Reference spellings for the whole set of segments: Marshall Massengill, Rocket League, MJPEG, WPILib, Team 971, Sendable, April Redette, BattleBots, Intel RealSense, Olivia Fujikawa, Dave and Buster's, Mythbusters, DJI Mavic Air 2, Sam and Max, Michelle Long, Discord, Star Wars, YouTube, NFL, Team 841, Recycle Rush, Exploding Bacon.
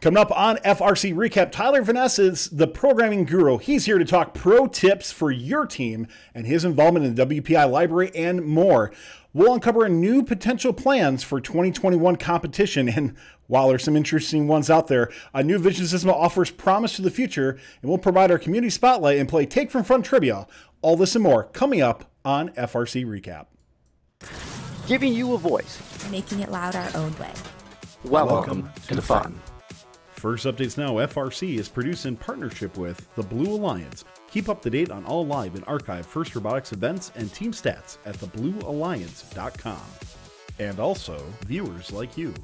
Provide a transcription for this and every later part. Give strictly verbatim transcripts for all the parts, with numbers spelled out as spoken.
Coming up on F R C Recap, Tyler Veness is the programming guru. He's here to talk pro tips for your team and his involvement in the W P I library and more. We'll uncover new potential plans for twenty twenty-one competition, and while there's some interesting ones out there, a new vision system offers promise to the future, and we'll provide our community spotlight and play Take From Front Trivia. All this and more coming up on F R C Recap. Giving you a voice. Making it loud our own way. Welcome, Welcome to, to the fun. fun. First Updates Now F R C is produced in partnership with the Blue Alliance. Keep up to date on all live and archive FIRST Robotics events and team stats at the blue alliance dot com. And also, viewers like you.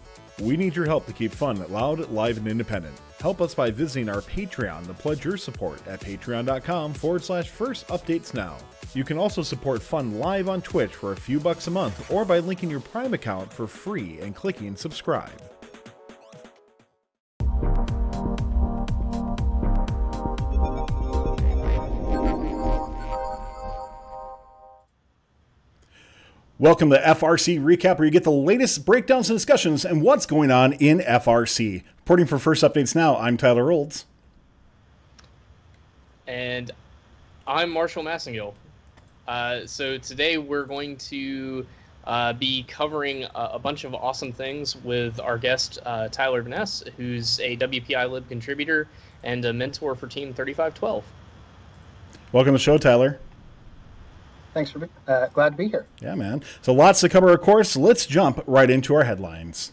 We need your help to keep fun, loud, live, and independent. Help us by visiting our Patreon to pledge your support at patreon.com forward slash First Updates Now. You can also support fun live on Twitch for a few bucks a month or by linking your Prime account for free and clicking subscribe. Welcome to F R C Recap, where you get the latest breakdowns and discussions and what's going on in F R C. Reporting for First Updates Now, I'm Tyler Olds. And I'm Marshall Massengill. Uh, so today we're going to uh, be covering a, a bunch of awesome things with our guest, uh, Tyler Veness, who's a WPILib contributor and a mentor for Team thirty-five twelve. Welcome to the show, Tyler. Thanks for being uh, glad to be here. Yeah, man. So lots to cover, of course. Let's jump right into our headlines.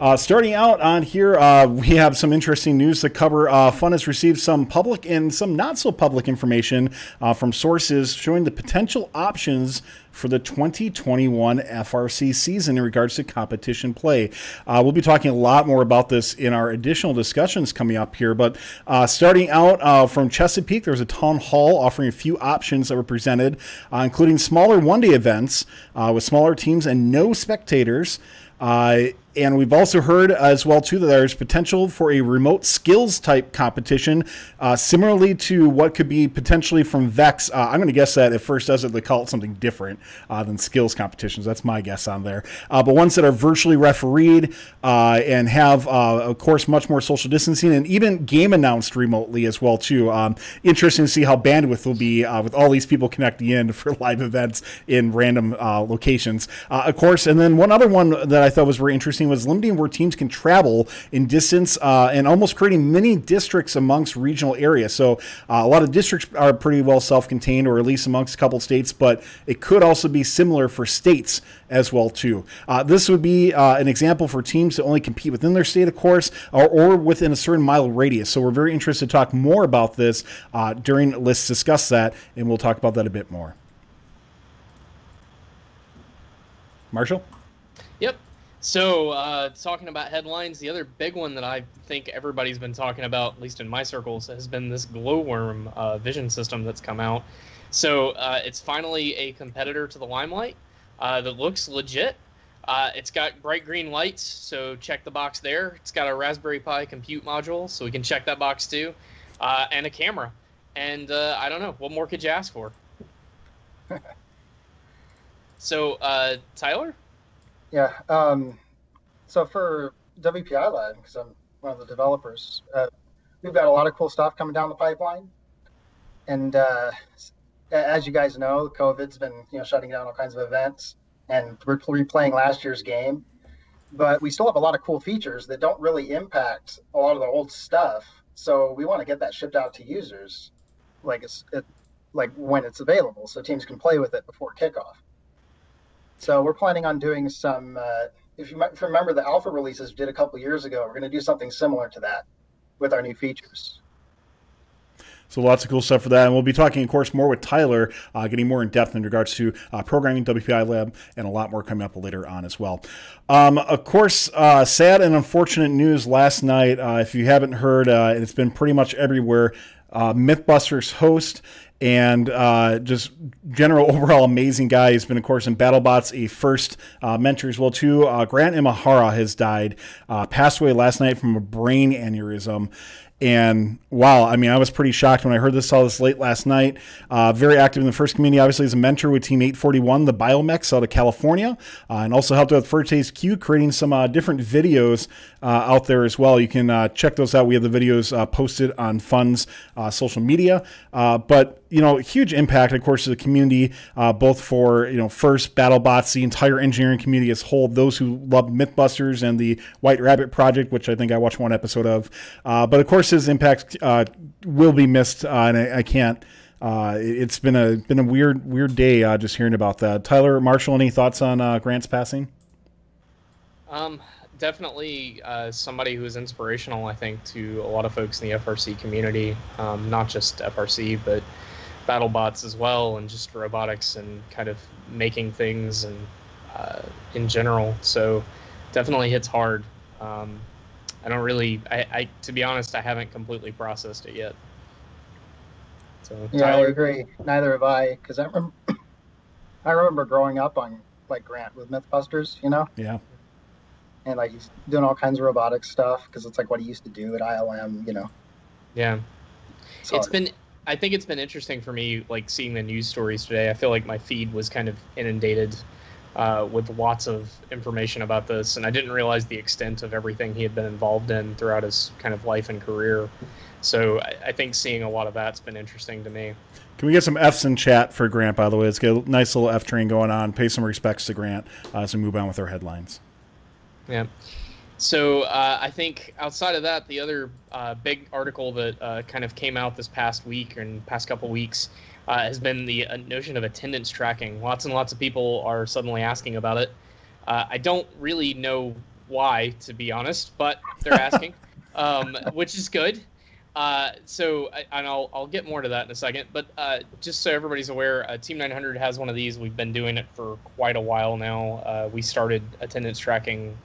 Uh, starting out on here, uh, we have some interesting news to cover. Uh, Fun has received some public and some not so public information uh, from sources showing the potential options for the twenty twenty-one F R C season in regards to competition play. Uh, we'll be talking a lot more about this in our additional discussions coming up here, but uh, starting out uh, from Chesapeake, there was a town hall offering a few options that were presented, uh, including smaller one-day events uh, with smaller teams and no spectators. Uh, and we've also heard as well, too, that there's potential for a remote skills type competition, uh, similarly to what could be potentially from VEX. Uh, I'm going to guess that at first does it, they call it something different uh, than skills competitions. That's my guess on there. Uh, but ones that are virtually refereed uh, and have, uh, of course, much more social distancing and even game announced remotely as well, too. Um, interesting to see how bandwidth will be uh, with all these people connecting in for live events in random uh, locations, uh, of course. And then one other one that I thought was very interesting was limiting where teams can travel in distance uh, and almost creating mini districts amongst regional areas. So uh, a lot of districts are pretty well self-contained, or at least amongst a couple states, but it could also be similar for states as well, too. Uh, this would be uh, an example for teams to only compete within their state, of course, or, or within a certain mile radius. So we're very interested to talk more about this uh, during Let's Discuss That, and we'll talk about that a bit more. Marshall? Yep. So, uh, talking about headlines, the other big one that I think everybody's been talking about, at least in my circles, has been this Glowworm uh, vision system that's come out. So, uh, it's finally a competitor to the Limelight uh, that looks legit. Uh, it's got bright green lights, so check the box there. It's got a Raspberry Pi compute module, so we can check that box too, uh, and a camera. And uh, I don't know, what more could you ask for? So, uh, Tyler? Yeah, um, so for WPILib, because I'm one of the developers, uh, we've got a lot of cool stuff coming down the pipeline. And uh, as you guys know, COVID's been you know shutting down all kinds of events, and we're replaying last year's game. But we still have a lot of cool features that don't really impact a lot of the old stuff. So we want to get that shipped out to users, like it's it, like when it's available, so teams can play with it before kickoff. So we're planning on doing some, uh, if you might remember the alpha releases we did a couple years ago, we're going to do something similar to that with our new features. So lots of cool stuff for that. And we'll be talking, of course, more with Tyler, uh, getting more in depth in regards to uh, programming, WPILib, and a lot more coming up later on as well. Um, of course, uh, sad and unfortunate news last night. Uh, if you haven't heard, uh, it's been pretty much everywhere. Uh, Mythbusters host and uh, just general overall amazing guy. He's been, of course, in BattleBots, a first uh, mentor as well, too. Uh, Grant Imahara has died, uh, passed away last night from a brain aneurysm. And wow, I mean, I was pretty shocked when I heard this, saw this late last night. Uh, very active in the FIRST community, obviously, as a mentor with Team eight forty-one, the Biomechs out of California, uh, and also helped out with FIRST H Q, creating some uh, different videos uh, out there as well. You can uh, check those out. We have the videos uh, posted on Fund's uh, social media. Uh, but, you know, huge impact, of course, to the community, uh, both for, you know, FIRST, BattleBots, the entire engineering community as whole, those who love Mythbusters and the White Rabbit Project, which I think I watched one episode of. Uh, but, of course, his impact uh, will be missed, uh, and I, I can't. Uh, it's been a been a weird weird day uh, just hearing about that. Tyler, Marshall, any thoughts on uh, Grant's passing? Um, definitely uh, somebody who is inspirational, I think, to a lot of folks in the F R C community, um, not just F R C, but BattleBots as well, and just robotics and kind of making things and uh, in general. So definitely hits hard. Um, I don't really, I, I, to be honest, I haven't completely processed it yet. So, yeah, Tyler? I agree. Neither have I, because I remember, I remember growing up on, like, Grant with Mythbusters, you know? Yeah. And, like, he's doing all kinds of robotic stuff, because it's, like, what he used to do at I L M, you know? Yeah. So it's been, I think it's been interesting for me, like, seeing the news stories today. I feel like my feed was kind of inundated Uh, with lots of information about this, and I didn't realize the extent of everything he had been involved in throughout his kind of life and career. So I, I think seeing a lot of that's been interesting to me. Can we get some F's in chat for Grant, by the way? Let's get a nice little F train going on. Pay some respects to Grant uh, as we move on with our headlines. Yeah. So uh, I think outside of that, the other uh, big article that uh, kind of came out this past week and past couple weeks Uh, has been the uh, notion of attendance tracking. Lots and lots of people are suddenly asking about it. Uh, I don't really know why, to be honest, but they're asking, um, which is good. Uh, so, and I'll, I'll get more to that in a second, but uh, just so everybody's aware, uh, Team nine hundred has one of these. We've been doing it for quite a while now. Uh, we started attendance tracking,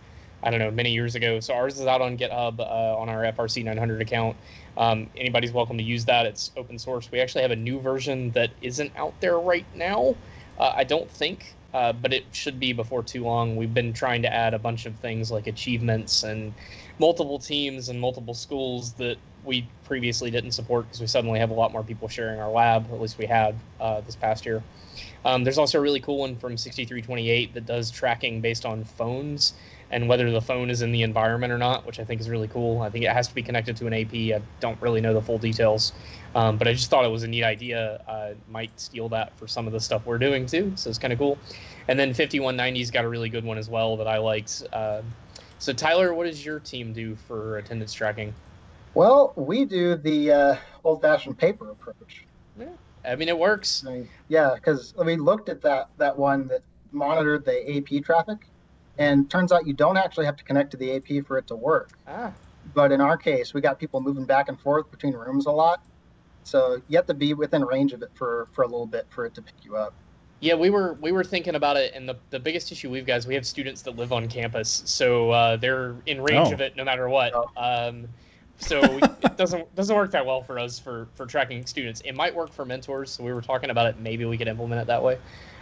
I don't know, many years ago. So ours is out on GitHub uh, on our F R C nine hundred account. Um, anybody's welcome to use that. It's open source. We actually have a new version that isn't out there right now, uh, I don't think, uh, but it should be before too long. We've been trying to add a bunch of things like achievements and multiple teams and multiple schools that we previously didn't support because we suddenly have a lot more people sharing our lab, at least we had uh, this past year. Um, there's also a really cool one from sixty-three twenty-eight that does tracking based on phones and whether the phone is in the environment or not, which I think is really cool. I think it has to be connected to an A P. I don't really know the full details, um, but I just thought it was a neat idea. Uh, might steal that for some of the stuff we're doing too, so it's kind of cool. And then fifty-one ninety got a really good one as well that I liked. Uh, so Tyler, what does your team do for attendance tracking? Well, we do the uh, old-fashioned paper approach. Yeah, I mean, it works. I mean, yeah, because we looked at that, that one that monitored the A P traffic. And turns out you don't actually have to connect to the A P for it to work. Ah. But in our case, we got people moving back and forth between rooms a lot. So you have to be within range of it for, for a little bit for it to pick you up. Yeah, we were we were thinking about it, and the, the biggest issue we've got is we have students that live on campus, so uh, they're in range oh. of it no matter what. Oh. Um, so it doesn't doesn't work that well for us for, for tracking students. It might work for mentors, so we were talking about it. Maybe we could implement it that way.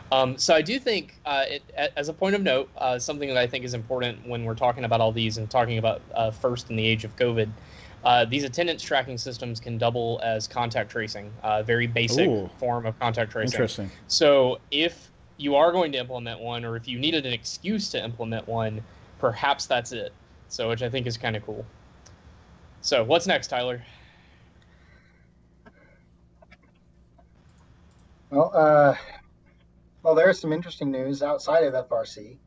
Um, so I do think, uh, it, as a point of note, uh, something that I think is important when we're talking about all these and talking about uh, FIRST in the age of COVID, uh, these attendance tracking systems can double as contact tracing, a uh, very basic Ooh. form of contact tracing. Interesting. So if you are going to implement one, or if you needed an excuse to implement one, perhaps that's it. So, which I think is kind of cool. So what's next, Tyler? Well, uh... Well, there's some interesting news outside of F R C.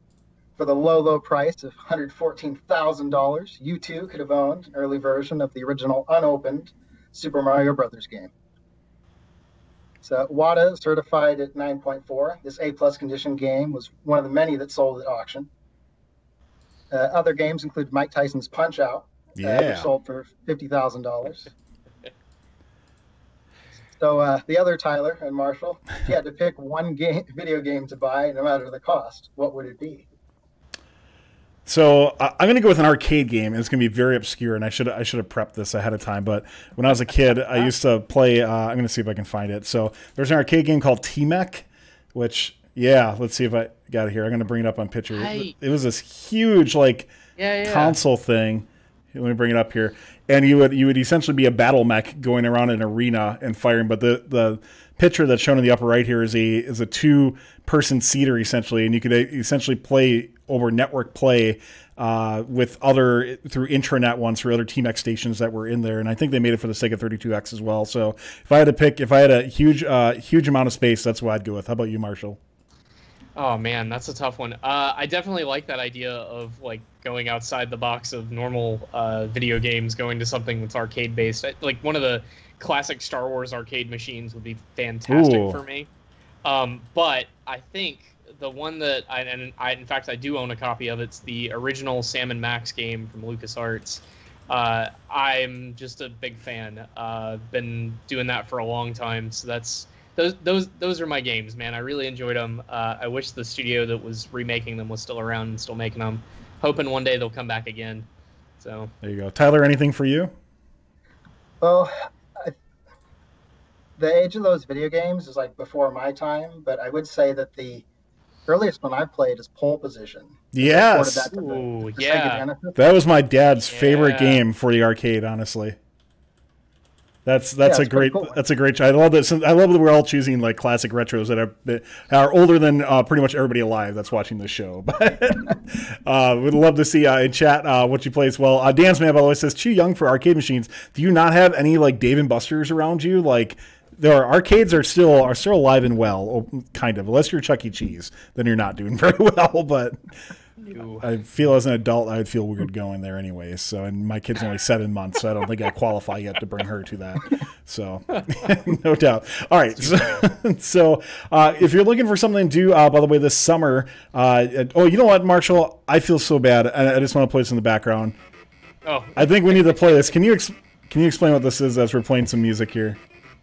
For the low, low price of one hundred fourteen thousand dollars, you too could have owned an early version of the original unopened Super Mario Brothers game. So W A D A certified at nine point four. This A plus condition game was one of the many that sold at auction. Uh, other games include Mike Tyson's Punch-Out, yeah. uh, which sold for fifty thousand dollars. So uh, the other Tyler and Marshall, if you had to pick one game, video game to buy, no matter the cost, what would it be? So uh, I'm going to go with an arcade game, and it's going to be very obscure, and I should I should have prepped this ahead of time. But when I was a kid, I used to play. Uh, I'm going to see if I can find it. So there's an arcade game called T-Mek, which yeah, let's see if I got it here. I'm going to bring it up on picture. I... It was this huge like yeah, yeah. console thing. Let me bring it up here. And you would you would essentially be a battle mech going around an arena and firing. But the the picture that's shown in the upper right here is a is a two person seater essentially, and you could essentially play over network play uh, with other through intranet ones for other T-Mek stations that were in there. And I think they made it for the Sega thirty-two X as well. So if I had to pick, if I had a huge uh, huge amount of space, that's what I'd go with. How about you, Marshall? Oh man, that's a tough one. Uh, I definitely like that idea of like going outside the box of normal uh, video games, going to something that's arcade based. Like one of the classic Star Wars arcade machines would be fantastic Ooh. for me. Um, but I think the one that I and I in fact I do own a copy of, it's the original Sam and Max game from LucasArts. Uh, I'm just a big fan. Uh, been doing that for a long time, so that's. Those, those those are my games, man. I really enjoyed them. Uh, I wish the studio that was remaking them was still around and still making them. Hoping one day they'll come back again. So there you go, Tyler. Anything for you? Well, I, the age of those video games is like before my time, but I would say that the earliest one I played is Pole Position. Yes. That, Ooh, the, yeah. That was my dad's yeah. favorite game for the arcade, honestly. That's that's yeah, a great cool that's a great. I love that. I love that we're all choosing like classic retros that are that are older than uh, pretty much everybody alive that's watching this show. But uh, we'd love to see uh, in chat uh, what you play as well. Uh, Dan's man, by the way, says too young for arcade machines. Do you not have any like Dave and Buster's around you? Like there are arcades are still are still alive and well, kind of. Unless you're Chuck E. Cheese, then you're not doing very well. But I feel as an adult, I'd feel weird going there anyways. So, and my kid's only seven months, so I don't think I qualify yet to bring her to that. So, no doubt. All right. So, so uh, if you're looking for something to do, uh, by the way, this summer, uh, oh, you know what, Marshall? I feel so bad. I, I just want to play this in the background. Oh. I think we need to play this. Can you ex can you explain what this is as we're playing some music here?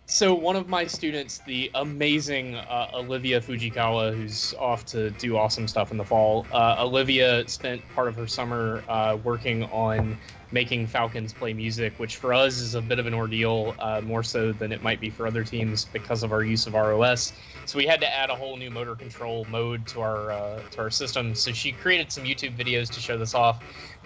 So one of my students, the amazing uh, Olivia Fujikawa, who's off to do awesome stuff in the fall, uh, Olivia spent part of her summer uh, working on making Falcons play music, which for us is a bit of an ordeal, uh, more so than it might be for other teams because of our use of R O S. So we had to add a whole new motor control mode to our uh, to our system. So she created some YouTube videos to show this off.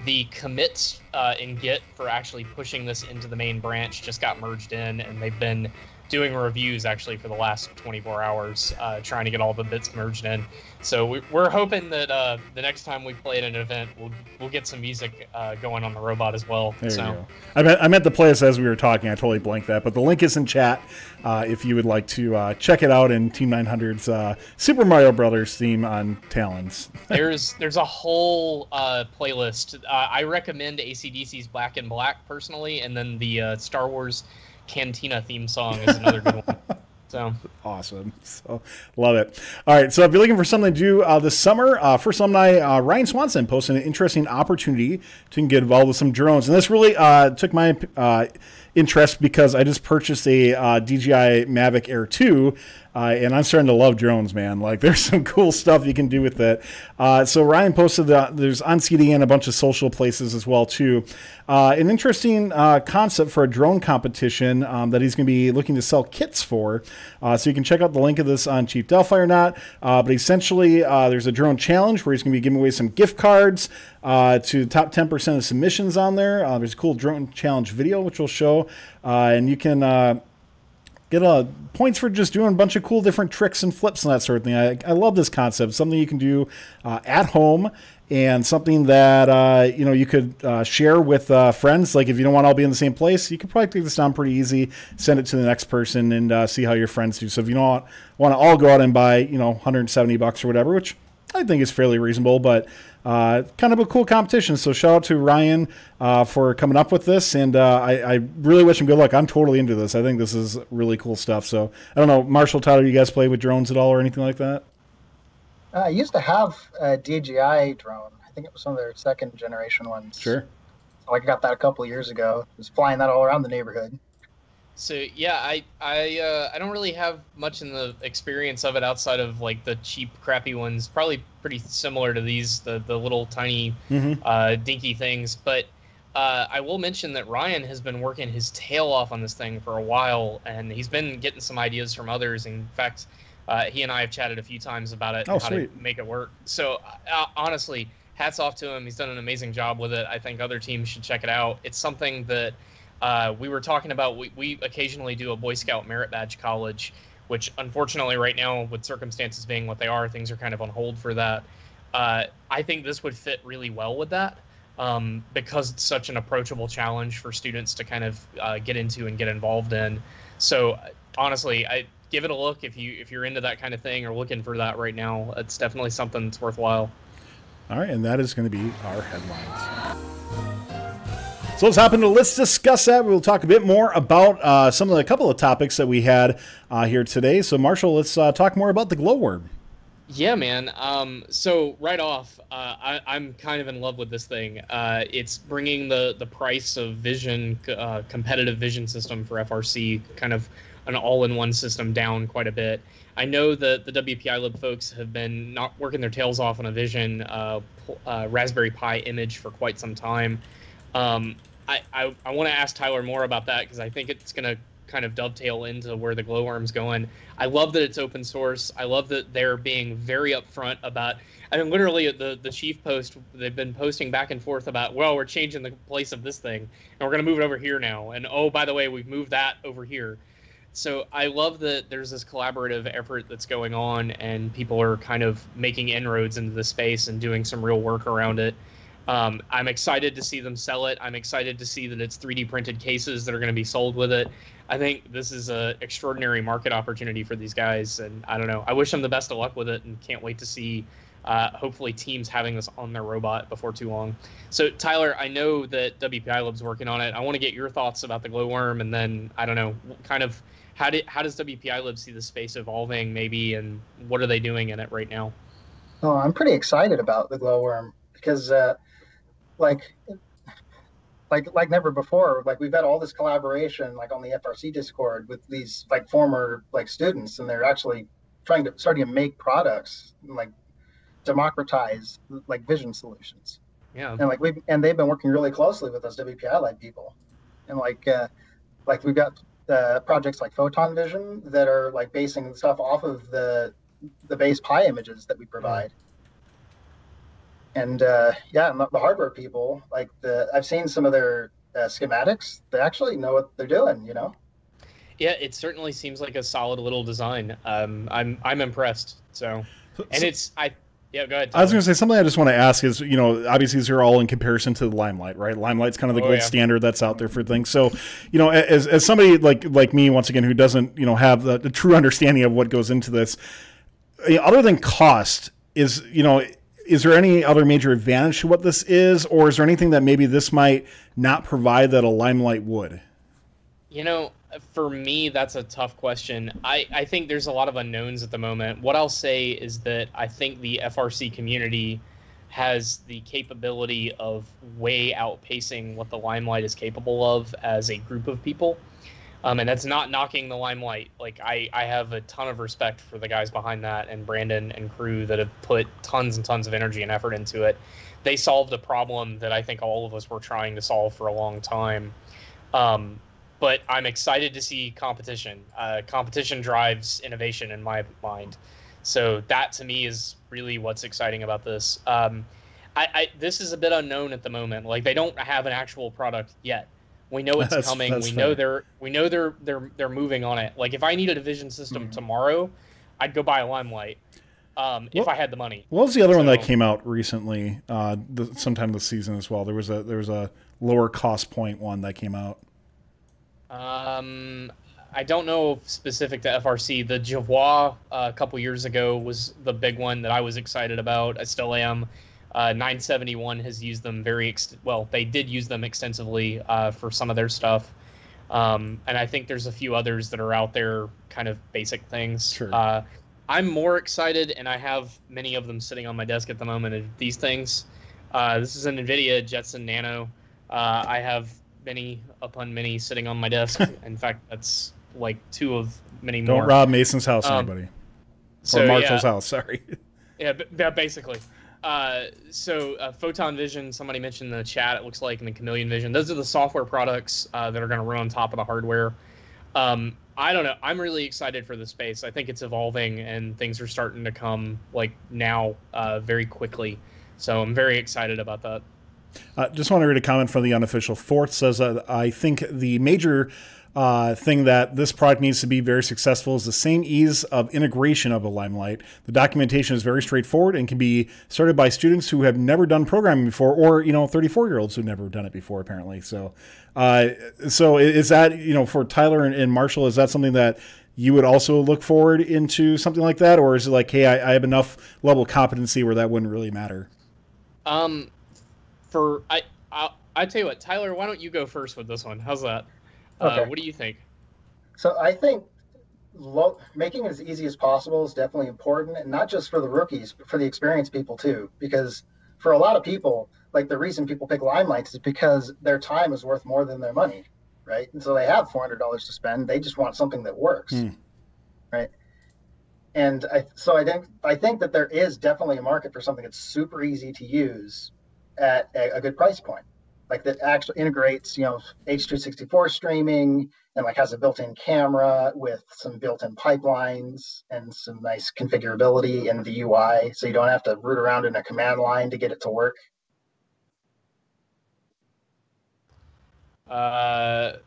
The commits uh, in Git for actually pushing this into the main branch just got merged in, and they've been doing reviews actually for the last twenty-four hours, uh, trying to get all the bits merged in. So we, we're hoping that uh, the next time we play at an event, we'll we'll get some music uh, going on the robot as well. There so. you go. I meant, I meant to play this as we were talking. I totally blanked that, but the link is in chat uh, if you would like to uh, check it out in Team nine hundred's uh, Super Mario Brothers theme on Talons. there's there's a whole uh, playlist. Uh, I recommend A C D C's Black and Black personally, and then the uh, Star Wars Cantina theme song is another good one. So awesome. So love it. All right. So if you're looking for something to do uh, this summer, uh, First Alumni uh, Ryan Swanson posted an interesting opportunity to get involved with some drones. And this really uh, took my uh, interest because I just purchased a uh, D J I Mavic Air two. Uh, and I'm starting to love drones, man. Like, there's some cool stuff you can do with it. Uh, so Ryan posted that there's on C D N and a bunch of social places as well, too. Uh, an interesting uh, concept for a drone competition um, that he's going to be looking to sell kits for. Uh, so you can check out the link of this on Chief Delphi or not. Uh, but essentially, uh, there's a drone challenge where he's going to be giving away some gift cards uh, to the top ten percent of submissions on there. Uh, there's a cool drone challenge video, which we'll show. Uh, and you can... Uh, Get uh, points for just doing a bunch of cool different tricks and flips and that sort of thing. I, I love this concept. Something you can do uh, at home and something that uh, you know you could uh, share with uh, friends. Like if you don't want to all be in the same place, you could probably take this down pretty easy, send it to the next person, and uh, see how your friends do. So if you don't want, want to all go out and buy you know one hundred seventy bucks or whatever, which I think is fairly reasonable, but uh, kind of a cool competition. So shout out to Ryan uh, for coming up with this, and uh, I, I really wish him good luck. I'm totally into this. I think this is really cool stuff. So I don't know, Marshall, Tyler, you guys play with drones at all or anything like that? Uh, I used to have a D J I drone. I think it was one of their second generation ones. Sure. So I got that a couple of years ago. I was flying that all around the neighborhood. So yeah, I I uh, I don't really have much in the experience of it outside of like the cheap, crappy ones. Probably pretty similar to these, the the little tiny, mm-hmm. uh, dinky things. But uh, I will mention that Ryan has been working his tail off on this thing for a while, and he's been getting some ideas from others. In fact, uh, he and I have chatted a few times about it, oh, and how sweet. to make it work. So uh, honestly. hats off to him. He's done an amazing job with it. I think other teams should check it out. It's something that uh, we were talking about. We, we occasionally do a Boy Scout Merit Badge College, which unfortunately right now, with circumstances being what they are, things are kind of on hold for that. Uh, I think this would fit really well with that um, because it's such an approachable challenge for students to kind of uh, get into and get involved in. So honestly, I give it a look if you if you're into that kind of thing or looking for that right now. It's definitely something that's worthwhile. All right, and that is going to be our headlines. So let's hop into Let's Discuss That. We'll talk a bit more about uh, some of the couple of topics that we had uh, here today. So Marshall, let's uh, talk more about the Glowworm. Yeah, man. Um, so right off, uh, I, I'm kind of in love with this thing. Uh, it's bringing the, the price of vision, uh, competitive vision system for F R C, kind of an all-in-one system, down quite a bit. I know that the WPILib folks have been not working their tails off on a vision uh, uh, Raspberry Pi image for quite some time. Um, I, I, I want to ask Tyler more about that because I think it's going to kind of dovetail into where the Glowworm's going. I love that it's open source. I love that they're being very upfront about, I mean, literally the, the chief post, they've been posting back and forth about, well, we're changing the place of this thing and we're going to move it over here now. And oh, by the way, we've moved that over here. So I love that there's this collaborative effort that's going on and people are kind of making inroads into the space and doing some real work around it. Um, I'm excited to see them sell it. I'm excited to see that it's three D printed cases that are going to be sold with it. I think this is an extraordinary market opportunity for these guys. And I don't know, I wish them the best of luck with it and can't wait to see uh, hopefully teams having this on their robot before too long. So Tyler, I know that WPILib's working on it. I want to get your thoughts about the Glowworm and then, I don't know, kind of How, did, how does WPILib see the space evolving, maybe, and what are they doing in it right now? Oh, I'm pretty excited about the Glowworm because, uh, like, like, like never before. Like, we've got all this collaboration, like on the F R C Discord, with these like former like students, and they're actually trying to starting to make products and, like, democratize like vision solutions. Yeah. And like we and they've been working really closely with those WPILib people, and like uh, like we've got. Uh, projects like Photon Vision that are like basing stuff off of the the base Pi images that we provide, and uh, yeah, and the hardware people, like the I've seen some of their uh, schematics. They actually know what they're doing, you know. Yeah, it certainly seems like a solid little design. Um, I'm I'm impressed. So, and it's I. Yeah, go ahead. Tyler. I was going to say something I just want to ask is, you know, obviously these are all in comparison to the Limelight, right? Limelight's kind of the oh, gold yeah. standard that's out there for things. So, you know, as, as somebody like like me, once again, who doesn't, you know, have the, the true understanding of what goes into this, other than cost, is, you know, is there any other major advantage to what this is? Or is there anything that maybe this might not provide that a Limelight would? You know, for me, that's a tough question. I, I think there's a lot of unknowns at the moment. What I'll say is that I think the F R C community has the capability of way outpacing what the Limelight is capable of as a group of people. Um, and that's not knocking the Limelight. Like, I, I have a ton of respect for the guys behind that and Brandon and crew that have put tons and tons of energy and effort into it. They solved a problem that I think all of us were trying to solve for a long time. Um, But I'm excited to see competition. Uh, competition drives innovation in my mind. So that, to me, is really what's exciting about this. Um, I, I, this is a bit unknown at the moment. Like, they don't have an actual product yet. We know it's that's, coming. That's we know funny. they're we know they're they're they're moving on it. Like, if I needed a vision system mm-hmm. tomorrow, I'd go buy a Limelight um, well, if I had the money. What was the other so, one that came out recently? Uh, the, sometime this season as well. There was a there was a lower cost point one that came out. Um, I don't know if specific to F R C. The Javois uh, a couple years ago was the big one that I was excited about. I still am. Uh, nine seventy-one has used them very ex well. They did use them extensively uh, for some of their stuff, um, and I think there's a few others that are out there, kind of basic things. Sure. Uh, I'm more excited, and I have many of them sitting on my desk at the moment. Of these things, uh, this is an NVIDIA Jetson Nano. Uh, I have. Many upon many sitting on my desk. In fact, that's like two of many more. Don't rob Mason's house, um, anybody. So, or Marshall's yeah. house, sorry. Yeah, yeah basically. Uh, so uh, Photon Vision, somebody mentioned in the chat, it looks like, and the Chameleon Vision. Those are the software products uh, that are going to run on top of the hardware. Um, I don't know. I'm really excited for the space. I think it's evolving, and things are starting to come like now uh, very quickly. So I'm very excited about that. Uh, just want to read a comment from the unofficial fourth. Says, uh, I think the major uh, thing that this product needs to be very successful is the same ease of integration of a Limelight. The documentation is very straightforward and can be started by students who have never done programming before, or, you know, thirty-four-year-olds who've never done it before, apparently. So, uh, so is that, you know, for Tyler and, and Marshall, is that something that you would also look forward into something like that? Or is it like, hey, I, I have enough level of competency where that wouldn't really matter? Um... For I, I, I tell you what, Tyler, why don't you go first with this one? How's that? Okay. Uh, what do you think? So I think lo making it as easy as possible is definitely important, and not just for the rookies, but for the experienced people too. Because for a lot of people, like, the reason people pick Limelight is because their time is worth more than their money, right? And so they have four hundred dollars to spend. They just want something that works, mm. right? And I, so I think I think that there is definitely a market for something that's super easy to use at a, a good price point, like that actually integrates, you know, H two sixty-four streaming, and like has a built-in camera with some built-in pipelines and some nice configurability in the U I, so you don't have to root around in a command line to get it to work. Uh,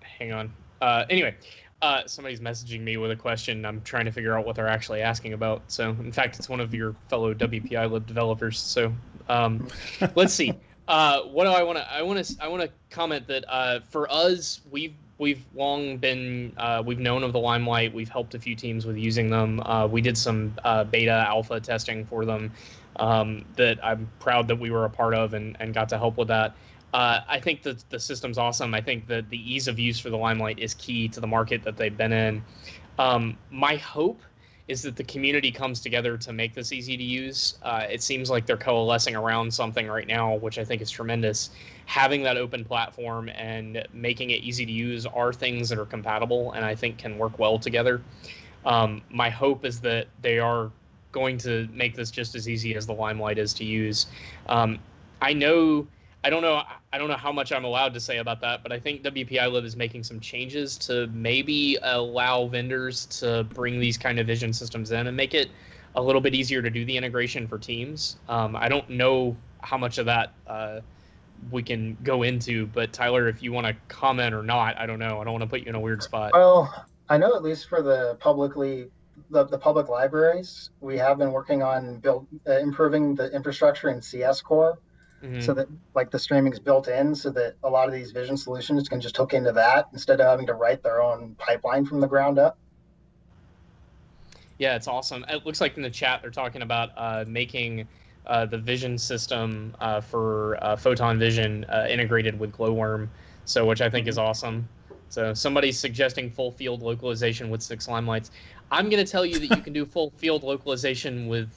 hang on. Uh, anyway, uh, somebody's messaging me with a question. I'm trying to figure out what they're actually asking about. So, in fact, it's one of your fellow WPILib developers. So, um, let's see. Uh, what do I want to? I want to. I want to comment that uh, for us, we've we've long been uh, we've known of the Limelight. We've helped a few teams with using them. Uh, we did some uh, beta alpha testing for them um, that I'm proud that we were a part of and and got to help with that. Uh, I think that the system's awesome. I think that the ease of use for the Limelight is key to the market that they've been in. Um, my hope is that the community comes together to make this easy to use. Uh, it seems like they're coalescing around something right now, which I think is tremendous. Having that open platform and making it easy to use are things that are compatible and I think can work well together. Um, my hope is that they are going to make this just as easy as the Limelight is to use. Um, I know... I don't know. I don't know how much I'm allowed to say about that, but I think WPILib is making some changes to maybe allow vendors to bring these kind of vision systems in and make it a little bit easier to do the integration for teams. Um, I don't know how much of that uh, we can go into, but Tyler, if you want to comment or not, I don't know. I don't want to put you in a weird spot. Well, I know at least for the publicly the, the public libraries, we have been working on build uh, improving the infrastructure in C S Core. Mm-hmm. So that, like, the streaming is built in so that a lot of these vision solutions can just hook into that instead of having to write their own pipeline from the ground up. Yeah, it's awesome. It looks like in the chat they're talking about uh, making uh, the vision system uh, for uh, Photon Vision uh, integrated with Glowworm, so which I think is awesome. So somebody's suggesting full field localization with six Limelights. I'm going to tell you that you can do full field localization with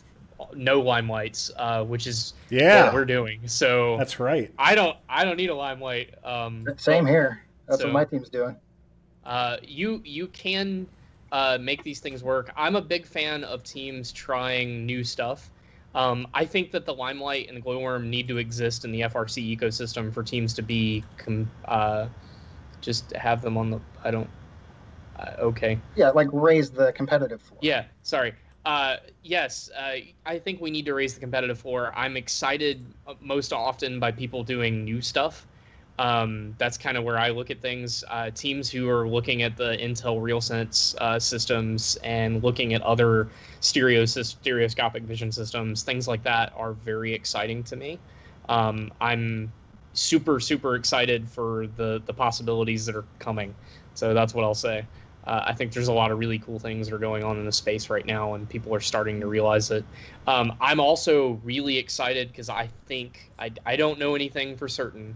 no Limelights, uh, which is yeah. what we're doing. So that's right. I don't, I don't need a Limelight. Um, Same here. That's so, what my team's doing. Uh, you, you can uh, make these things work. I'm a big fan of teams trying new stuff. Um, I think that the Limelight and the Glowworm need to exist in the F R C ecosystem for teams to be com uh, just have them on the. I don't. Uh, okay. Yeah, like raise the competitive floor. Yeah. Sorry. Uh, yes, uh, I think we need to raise the competitive floor. I'm excited most often by people doing new stuff. Um, that's kind of where I look at things. Uh, teams who are looking at the Intel RealSense uh, systems and looking at other stereos stereoscopic vision systems, things like that are very exciting to me. Um, I'm super, super excited for the, the possibilities that are coming. So that's what I'll say. Uh, I think there's a lot of really cool things that are going on in the space right now, and people are starting to realize it. Um, I'm also really excited because I think, I, I don't know anything for certain,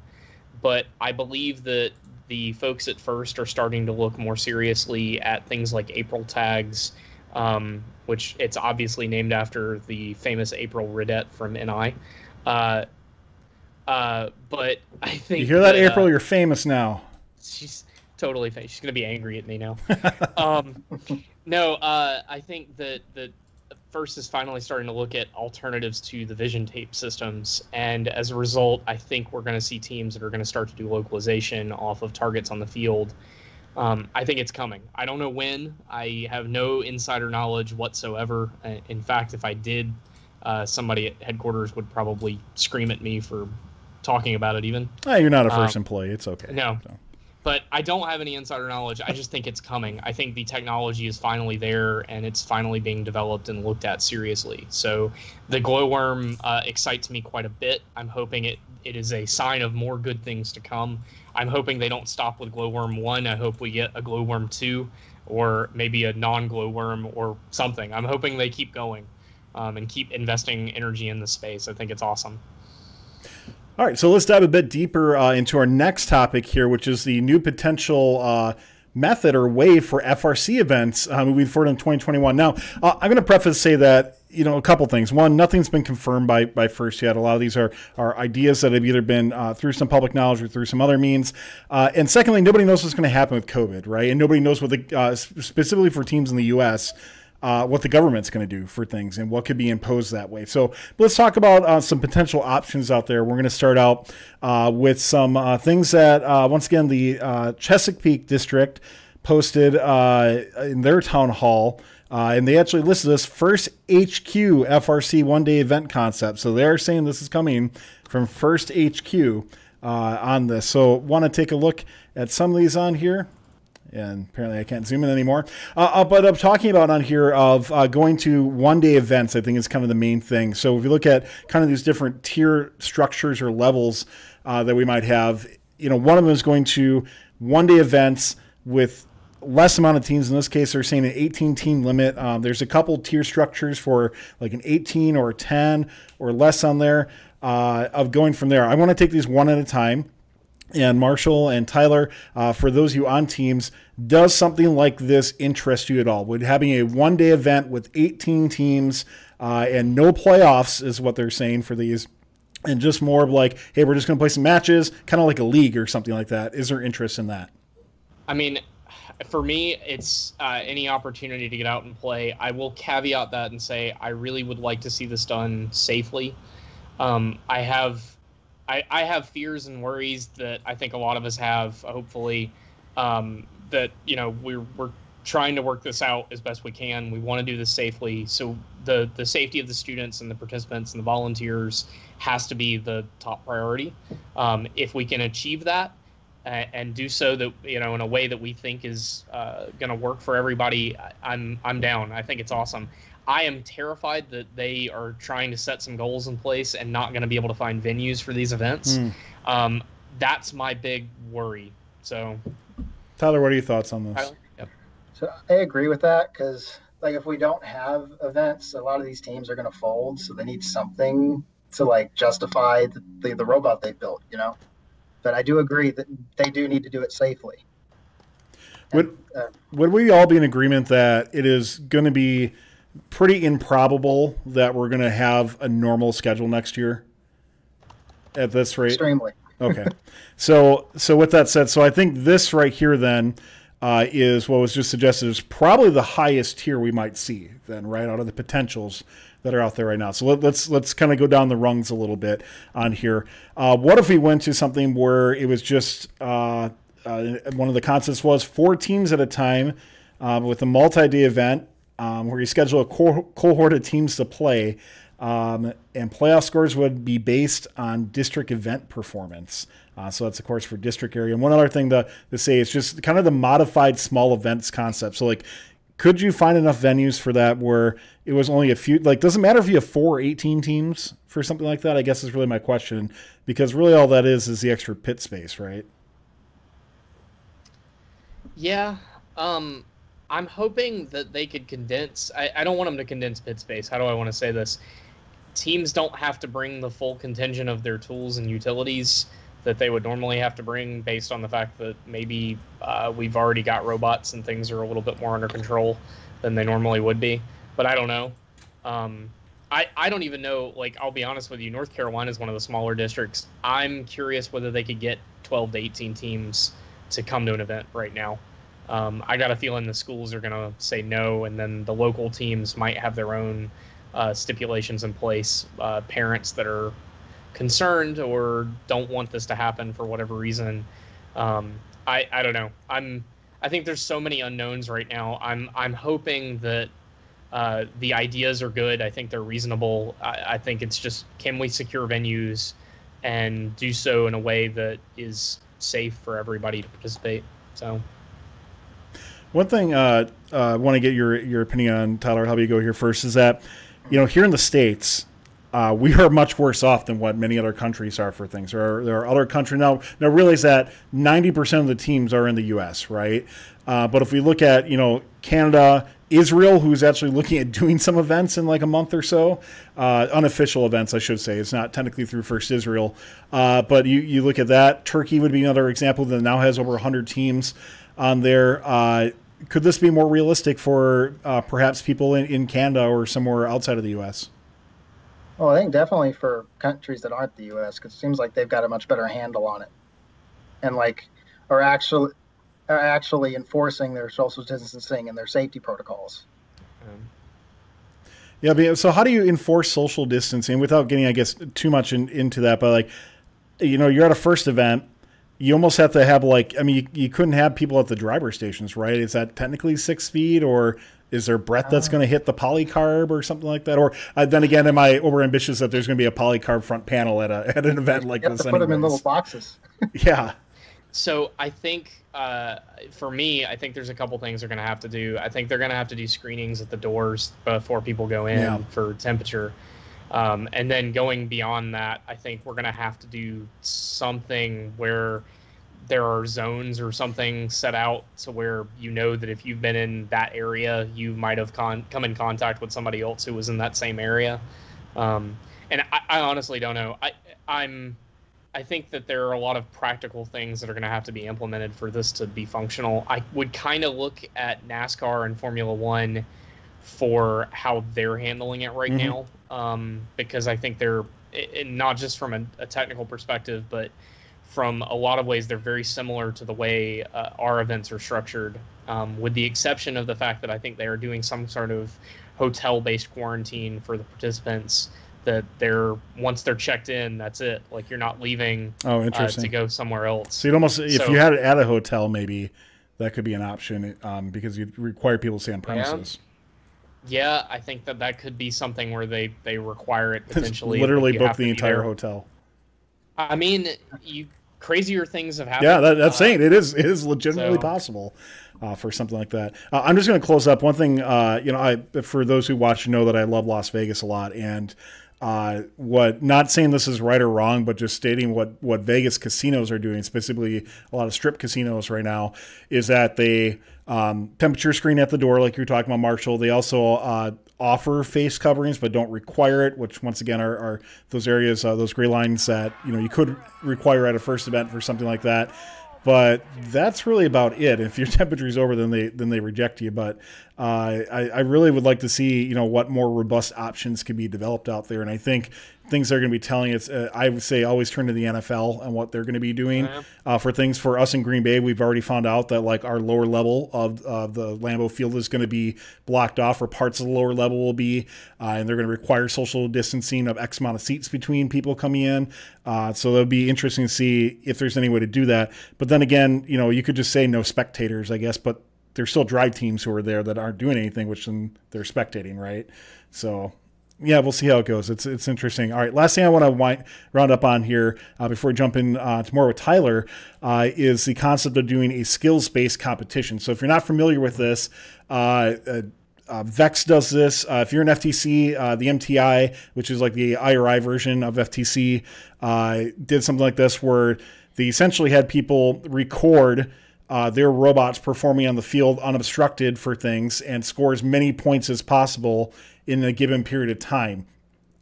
but I believe that the folks at FIRST are starting to look more seriously at things like April tags, um, which it's obviously named after the famous April Redette from N I. Uh, uh, but I think... You hear that, that April? Uh, you're famous now. She's... Totally fake. She's going to be angry at me now. um, no, uh, I think that the FIRST is finally starting to look at alternatives to the vision tape systems. And as a result, I think we're going to see teams that are going to start to do localization off of targets on the field. Um, I think it's coming. I don't know when. I have no insider knowledge whatsoever. In fact, if I did, uh, somebody at headquarters would probably scream at me for talking about it even. Oh, you're not a first um, employee. It's okay. No. So. But I don't have any insider knowledge. I just think it's coming. I think the technology is finally there, and it's finally being developed and looked at seriously. So the Glowworm uh, excites me quite a bit. I'm hoping it, it is a sign of more good things to come. I'm hoping they don't stop with Glowworm one. I hope we get a Glowworm two or maybe a non-Glowworm or something. I'm hoping they keep going um, and keep investing energy in the space. I think it's awesome. All right, so let's dive a bit deeper uh, into our next topic here, which is the new potential uh, method or way for F R C events uh, moving forward in twenty twenty-one. Now, uh, I'm going to preface say that, you know, a couple things. One, nothing's been confirmed by, by FIRST yet. A lot of these are, are ideas that have either been uh, through some public knowledge or through some other means. Uh, and secondly, nobody knows what's going to happen with COVID, right? And nobody knows what the, uh, specifically for teams in the U S, Uh, what the government's going to do for things and what could be imposed that way. So let's talk about uh, some potential options out there. We're going to start out uh, with some uh, things that, uh, once again, the uh, Chesapeake district posted uh, in their town hall. Uh, and they actually listed this FIRST H Q F R C one-day event concept. So they're saying this is coming from FIRST H Q uh, on this. So want to take a look at some of these on here. And apparently I can't zoom in anymore. Uh, but I'm talking about on here of uh, going to one-day events, I think is kind of the main thing. So if you look at kind of these different tier structures or levels uh, that we might have, you know, one of them is going to one-day events with less amount of teams. In this case, they're saying an eighteen team limit. Um, there's a couple tier structures for like an eighteen or a ten or less on there uh, of going from there. I want to take these one at a time. And Marshall and Tyler, uh, for those of you on teams, does something like this interest you at all? Would having a one-day event with eighteen teams uh, and no playoffs is what they're saying for these, and just more of like, hey, we're just going to play some matches, kind of like a league or something like that. Is there interest in that? I mean, for me, it's uh, any opportunity to get out and play. I will caveat that and say I really would like to see this done safely. Um, I have... I, I have fears and worries that I think a lot of us have, hopefully, um, that, you know, we're, we're trying to work this out as best we can. We want to do this safely. So the, the safety of the students and the participants and the volunteers has to be the top priority. Um, if we can achieve that and, and do so that, you know, in a way that we think is uh, going to work for everybody, I, I'm, I'm down. I think it's awesome. I am terrified that they are trying to set some goals in place and not going to be able to find venues for these events. Mm. Um, that's my big worry. So, Tyler, what are your thoughts on this? Tyler? Yep. So I agree with that because, like, if we don't have events, a lot of these teams are going to fold. So they need something to like justify the, the the robot they built, you know. But I do agree that they do need to do it safely. Would and, uh, would we all be in agreement that it is going to be pretty improbable that we're going to have a normal schedule next year at this rate? Extremely. Okay. So, so with that said, so I think this right here then uh, is what was just suggested is probably the highest tier we might see then, right, out of the potentials that are out there right now. So let, let's, let's kind of go down the rungs a little bit on here. Uh, what if we went to something where it was just uh, uh, one of the concepts was four teams at a time uh, with a multi-day event, Um, where you schedule a co cohort of teams to play, um, and playoff scores would be based on district event performance. Uh, so that's, of course, for district area. And one other thing to, to say is just kind of the modified small events concept. So, like, could you find enough venues for that where it was only a few? Like, doesn't matter if you have four or eighteen teams for something like that, I guess is really my question, because really all that is is the extra pit space, right? Yeah. Um... I'm hoping that they could condense. I, I don't want them to condense pit space. How do I want to say this? Teams don't have to bring the full contingent of their tools and utilities that they would normally have to bring based on the fact that maybe uh, we've already got robots and things are a little bit more under control than they normally would be. But I don't know. Um, I, I don't even know. Like, I'll be honest with you. North Carolina is one of the smaller districts. I'm curious whether they could get twelve to eighteen teams to come to an event right now. Um, I got a feeling the schools are going to say no, and then the local teams might have their own uh, stipulations in place. Uh, parents that are concerned or don't want this to happen for whatever reason. Um, I I don't know. I'm I think there's so many unknowns right now. I'm I'm hoping that Uh, the ideas are good. I think they're reasonable. I, I think it's just, can we secure venues and do so in a way that is safe for everybody to participate? So one thing uh, uh, I want to get your, your opinion on, Tyler, how you go here first, is that, you know, here in the States, uh, we are much worse off than what many other countries are for things. There are, there are other countries now. Now realize that ninety percent of the teams are in the U S, right? Uh, but if we look at, you know, Canada, Israel, who's actually looking at doing some events in like a month or so, uh, unofficial events, I should say. It's not technically through First Israel, uh, but you, you look at that. Turkey would be another example that now has over one hundred teams on there. Uh, could this be more realistic for uh, perhaps people in, in Canada or somewhere outside of the U S? Well, I think definitely for countries that aren't the U S, because it seems like they've got a much better handle on it, and like are actually are actually enforcing their social distancing and their safety protocols. Um. Yeah, but so how do you enforce social distancing without getting, I guess, too much in, into that? But like, you know, you're at a first event. You almost have to have like, I mean, you, you couldn't have people at the driver stations, right? Is that technically six feet, or is there breath that's going to hit the polycarb or something like that? Or uh, then again, am I overambitious that there's going to be a polycarb front panel at a at an event like you have this? To put anyways. Them in little boxes. Yeah. So I think uh, for me, I think there's a couple things they're going to have to do. I think they're going to have to do screenings at the doors before people go in yeah. for temperature. Um, and then going beyond that, I think we're going to have to do something where there are zones or something set out to where, you know, that if you've been in that area, you might have con come in contact with somebody else who was in that same area. Um, and I, I honestly don't know. I, I'm, I think that there are a lot of practical things that are going to have to be implemented for this to be functional. I would kind of look at NASCAR and Formula One for how they're handling it right mm-hmm. now, um, because I think they're, and not just from a, a technical perspective, but from a lot of ways, they're very similar to the way uh, our events are structured, um, with the exception of the fact that I think they are doing some sort of hotel-based quarantine for the participants, that they're, once they're checked in, that's it. Like, you're not leaving oh, interesting. Uh, to go somewhere else. So you'd almost, if so, you had it at a hotel, maybe that could be an option, um, because you'd require people to stay on premises. Yeah. Yeah, I think that that could be something where they, they require it potentially. Literally book the entire hotel. I mean, you crazier things have happened. Yeah, that, that's uh, saying it is it is legitimately so. possible uh, for something like that. Uh, I'm just going to close up one thing. Uh, you know, I for those who watch know that I love Las Vegas a lot, and uh, what not saying this is right or wrong, but just stating what what Vegas casinos are doing, specifically a lot of strip casinos right now, is that they. Um, temperature screen at the door, like you're talking about, Marshall. They also uh, offer face coverings, but don't require it. Which, once again, are, are those areas, uh, those gray lines that you know you could require at a first event for something like that. But that's really about it. If your temperature is over, then they then they reject you. But uh, I, I really would like to see you know what more robust options can be developed out there. And I think things they're going to be telling us. Uh, I would say always turn to the N F L and what they're going to be doing uh, for things. For us in Green Bay, we've already found out that like our lower level of uh, the Lambeau Field is going to be blocked off, or parts of the lower level will be, uh, and they're going to require social distancing of X amount of seats between people coming in. Uh, so that'll be interesting to see if there's any way to do that. But then again, you know, you could just say no spectators, I guess, but there's still drive teams who are there that aren't doing anything, which then they're spectating, right? So. Yeah, we'll see how it goes. It's it's interesting. All right, last thing I want to wind, round up on here uh, before we jump in uh, to more with Tyler uh, is the concept of doing a skills-based competition. So if you're not familiar with this, uh, uh, uh, VEX does this. Uh, if you're an F T C, uh, the M T I, which is like the I R I version of F T C, uh, did something like this where they essentially had people record Uh, their robots performing on the field unobstructed for things and score as many points as possible in a given period of time.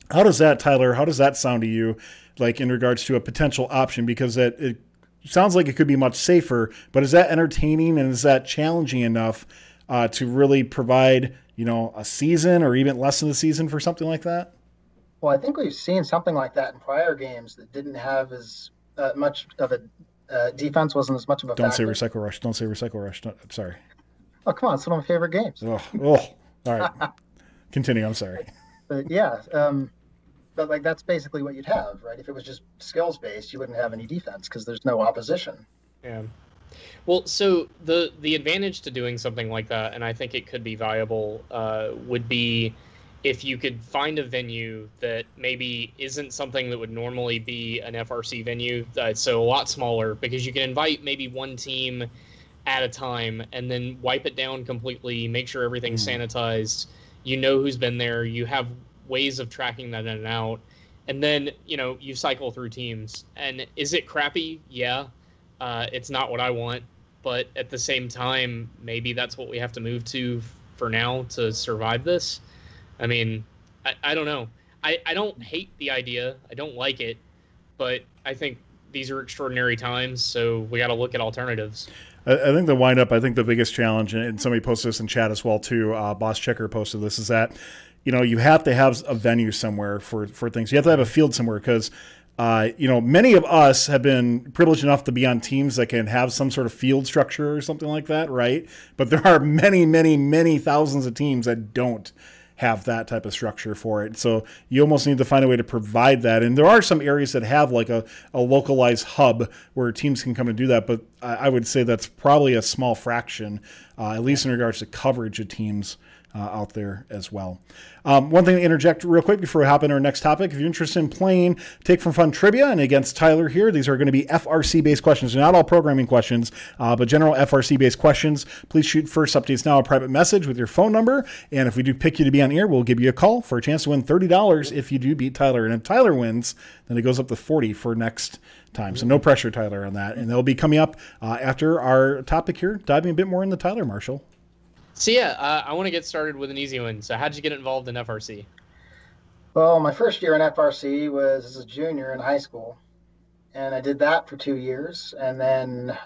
How does that, Tyler, how does that sound to you, like in regards to a potential option? Because it, it sounds like it could be much safer, but is that entertaining and is that challenging enough uh, to really provide, you know, a season or even less than a season for something like that? Well, I think we've seen something like that in prior games that didn't have as uh, much of a Uh, defense wasn't as much of a Don't factor. Say Recycle Rush. Don't say Recycle Rush. No, I'm sorry. Oh, come on. It's one of my favorite games. Oh, oh. All right. Continue. I'm sorry. But yeah. Um, but like that's basically what you'd have, right? If it was just skills-based, you wouldn't have any defense because there's no opposition. Yeah. Well, so the the advantage to doing something like that, and I think it could be viable, uh, would be if you could find a venue that maybe isn't something that would normally be an F R C venue, uh, so a lot smaller, because you can invite maybe one team at a time and then wipe it down completely, make sure everything's mm. sanitized, you know who's been there, you have ways of tracking that in and out, and then, you know, you cycle through teams. And is it crappy? Yeah. Uh, it's not what I want, but at the same time, maybe that's what we have to move to for now to survive this. I mean, I, I don't know. I, I don't hate the idea. I don't like it, but I think these are extraordinary times, so we got to look at alternatives. I, I think the wind up, I think the biggest challenge, and somebody posted this in chat as well too, uh, Boss Checker posted this, is that, you know, you have to have a venue somewhere for, for things. You have to have a field somewhere because, uh, you know, many of us have been privileged enough to be on teams that can have some sort of field structure or something like that, right? But there are many, many, many thousands of teams that don't have that type of structure for it. So you almost need to find a way to provide that. And there are some areas that have like a, a localized hub where teams can come and do that. But I, I would say that's probably a small fraction, uh, at least in regards to coverage of teams uh, out there as well. Um, one thing to interject real quick before we hop into our next topic. If you're interested in playing Take From Fun Trivia and against Tyler here, these are going to be F R C-based questions. They're not all programming questions, uh, but general F R C-based questions. Please shoot First Updates Now a private message with your phone number, and if we do pick you to be on air, we'll give you a call for a chance to win thirty dollars if you do beat Tyler. And if Tyler wins, then it goes up to forty for next time. So no pressure, Tyler, on that. And they'll be coming up uh, after our topic here, diving a bit more into Tyler, Marshall. So yeah, uh, I want to get started with an easy one. So how'd you get involved in F R C? Well, my first year in F R C was as a junior in high school. And I did that for two years. And then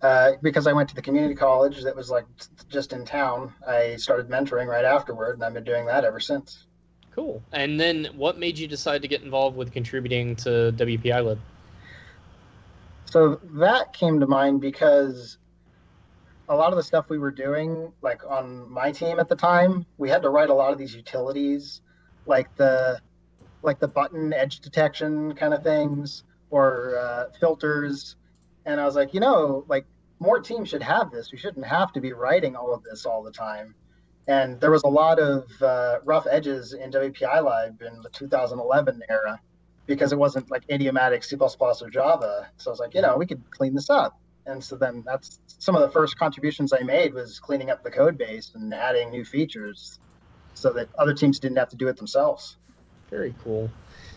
uh, because I went to the community college that was like just in town, I started mentoring right afterward. And I've been doing that ever since. Cool. And then what made you decide to get involved with contributing to WPILib? So that came to mind because a lot of the stuff we were doing, like on my team at the time, we had to write a lot of these utilities, like the like the button edge detection kind of things, or uh, filters. And I was like, you know, like more teams should have this. We shouldn't have to be writing all of this all the time. And there was a lot of uh, rough edges in WPILib in the two thousand eleven era because it wasn't like idiomatic C plus plus or Java. So I was like, you know, we could clean this up. And so then that's some of the first contributions I made was cleaning up the code base and adding new features so that other teams didn't have to do it themselves. Very cool.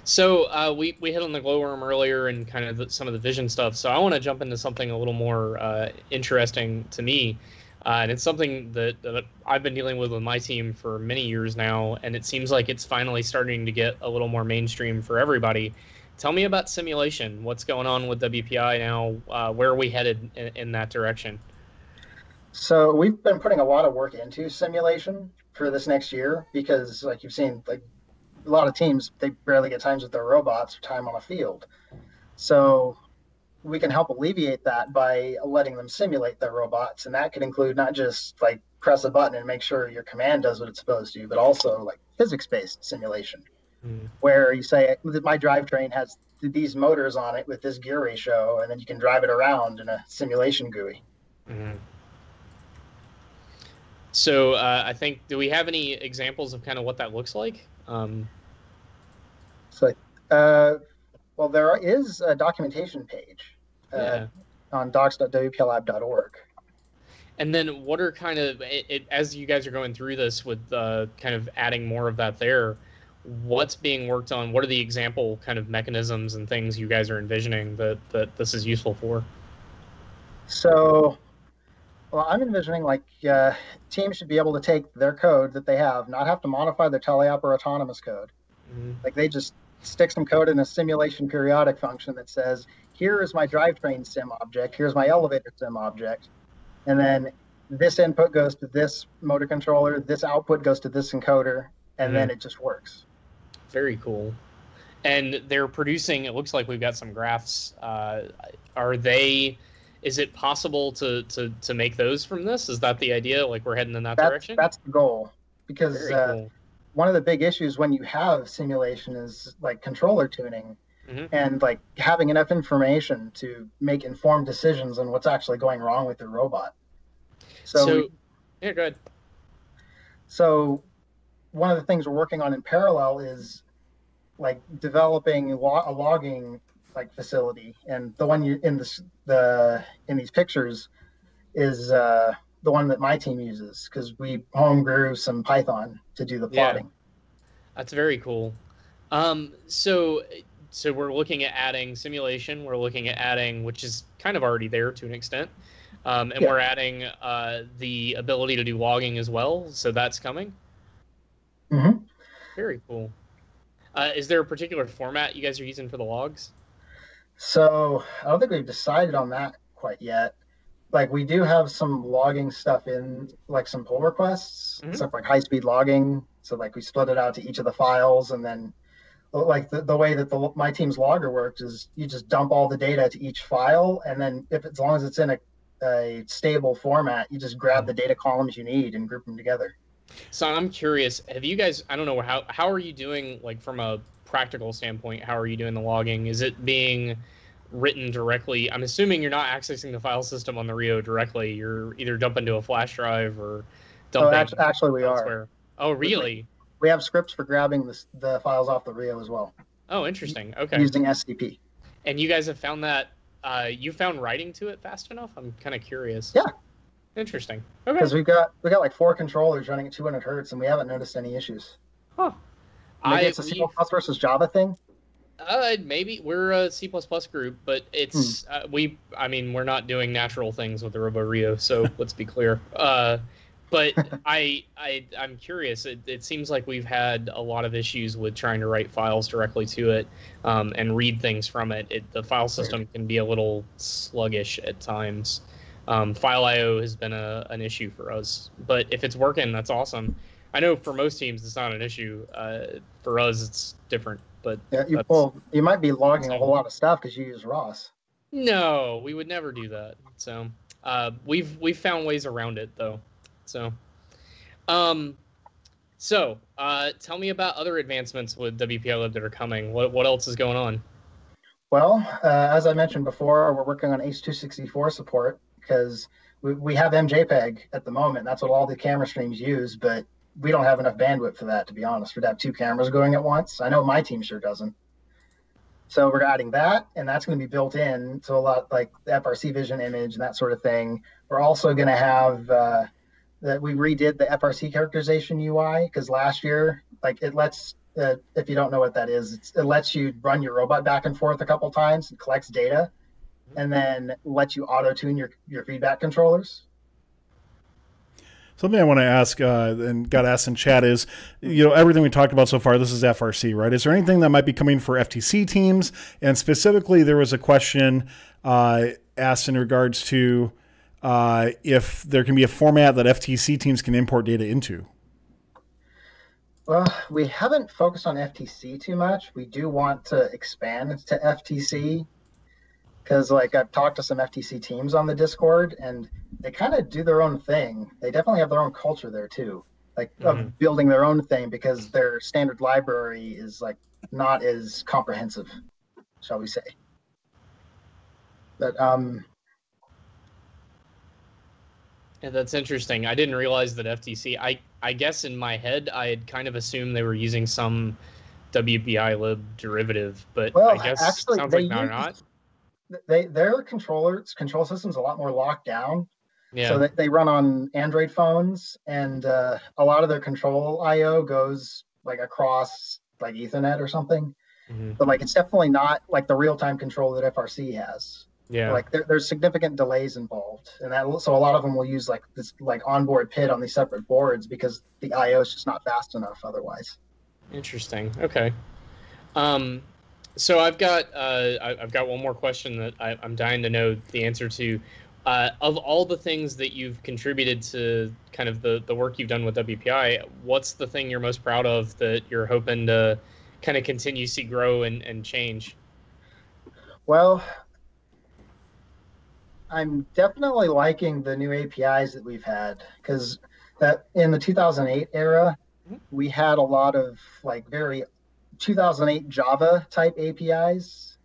So uh, we, we hit on the Glowworm earlier and kind of the, some of the vision stuff. So I want to jump into something a little more uh, interesting to me. Uh, and it's something that, that I've been dealing with with my team for many years now. And it seems like it's finally starting to get a little more mainstream for everybody. Tell me about simulation. What's going on with W P I now? Uh, where are we headed in, in that direction? So we've been putting a lot of work into simulation for this next year because, like you've seen, like a lot of teams, they barely get times with their robots or time on a field. So we can help alleviate that by letting them simulate their robots. And that could include not just like press a button and make sure your command does what it's supposed to, but also like physics-based simulation, where you say my drivetrain has these motors on it with this gear ratio, and then you can drive it around in a simulation G U I. Mm-hmm. So uh, I think, do we have any examples of kind of what that looks like? Um... So, uh, well, there is a documentation page uh, yeah. on docs dot W P I lab dot org. And then what are kind of, it, it, as you guys are going through this with uh, kind of adding more of that there, what's being worked on? What are the example kind of mechanisms and things you guys are envisioning that, that this is useful for? So, well, I'm envisioning like uh, teams should be able to take their code that they have, not have to modify their teleop or autonomous code. Mm-hmm. Like they just stick some code in a simulation periodic function that says, here is my drivetrain sim object, here's my elevator sim object, and then this input goes to this motor controller, this output goes to this encoder, and mm-hmm. then it just works. Very cool. And they're producing, it looks like we've got some graphs. Uh, are they, is it possible to, to, to make those from this? Is that the idea? Like we're heading in that that's, direction? That's the goal. Because uh, cool. one of the big issues when you have simulation is like controller tuning. Mm-hmm. And like having enough information to make informed decisions on what's actually going wrong with your robot. So, so we, yeah, go ahead. So one of the things we're working on in parallel is like developing lo a logging like facility, and the one you in this the in these pictures is uh, the one that my team uses because we homegrew some Python to do the plotting. Yeah. That's very cool. Um, so. So we're looking at adding simulation. We're looking at adding, which is kind of already there to an extent. Um, and yeah. we're adding uh, the ability to do logging as well. So that's coming. Mm-hmm. Very cool. Uh, is there a particular format you guys are using for the logs? So I don't think we've decided on that quite yet. Like we do have some logging stuff in, like some pull requests, mm-hmm. stuff like high-speed logging. So like we split it out to each of the files and then like the, the way that the, my team's logger works is you just dump all the data to each file. And then if as long as it's in a, a stable format, you just grab the data columns you need and group them together. So I'm curious, have you guys, I don't know, how, how are you doing, like from a practical standpoint, how are you doing the logging? Is it being written directly? I'm assuming you're not accessing the file system on the R I O directly. You're either dumping to a flash drive or dumping. Oh, actually, actually we elsewhere. are. Oh, really? We have scripts for grabbing the, the files off the R I O as well. Oh, interesting. Okay. Using S C P. And you guys have found that, uh, you found writing to it fast enough? I'm kind of curious. Yeah. Interesting. Okay. Because we've got, we got like four controllers running at two hundred hertz, and we haven't noticed any issues. Huh. Maybe I, it's a C plus plus versus Java thing? Uh, maybe. We're a C plus plus group, but it's, hmm. uh, we, I mean, we're not doing natural things with the Robo R I O, so let's be clear. Uh, But I, I, I'm curious. It, it seems like we've had a lot of issues with trying to write files directly to it um, and read things from it. it. The file system can be a little sluggish at times. Um, File I O has been a, an issue for us. But if it's working, that's awesome. I know for most teams it's not an issue. Uh, for us, it's different. But yeah, you, well, you might be logging a whole lot of stuff because you use R O S. No, we would never do that. So uh, we've we've found ways around it, though. So, um, so uh, tell me about other advancements with W P I Lib that are coming. What what else is going on? Well, uh, as I mentioned before, we're working on H two sixty-four support because we, we have M J peg at the moment. That's what all the camera streams use, but we don't have enough bandwidth for that, to be honest. We'd have two cameras going at once. I know my team sure doesn't. So we're adding that, and that's going to be built in to a lot, like the F R C Vision image and that sort of thing. We're also going to have... Uh, that we redid the F R C characterization U I, because last year, like it lets, uh, if you don't know what that is, it's, it lets you run your robot back and forth a couple times and collects data, and then lets you auto-tune your, your feedback controllers. Something I want to ask uh, and got asked in chat is, you know, everything we talked about so far, this is F R C, right? Is there anything that might be coming for F T C teams? And specifically, there was a question uh, asked in regards to, Uh, if there can be a format that F T C teams can import data into? Well, we haven't focused on F T C too much. We do want to expand to F T C because, like, I've talked to some F T C teams on the Discord, and they kind of do their own thing. They definitely have their own culture there too, like mm-hmm. of building their own thing because their standard library is like not as comprehensive, shall we say? But um. Yeah, that's interesting. I didn't realize that F T C, I, I guess in my head, I had kind of assumed they were using some W P I Lib derivative, but well, I guess actually, sounds like they're not. They, their controllers, control system's a lot more locked down. Yeah. So that they run on Android phones, and uh, a lot of their control I O goes like across like Ethernet or something. Mm-hmm. But like it's definitely not like the real-time control that F R C has. Yeah, like there, there's significant delays involved, and that so a lot of them will use like this like onboard P I D on these separate boards because the I O is just not fast enough otherwise. Interesting. Okay, um, so I've got uh, I, I've got one more question that I, I'm dying to know the answer to. Uh, of all the things that you've contributed to, kind of the the work you've done with W P I, what's the thing you're most proud of that you're hoping to kind of continue to see grow and and change? Well, I'm definitely liking the new A P Is that we've had, because that in the two thousand eight era, we had a lot of like very two thousand eight Java type A P Is,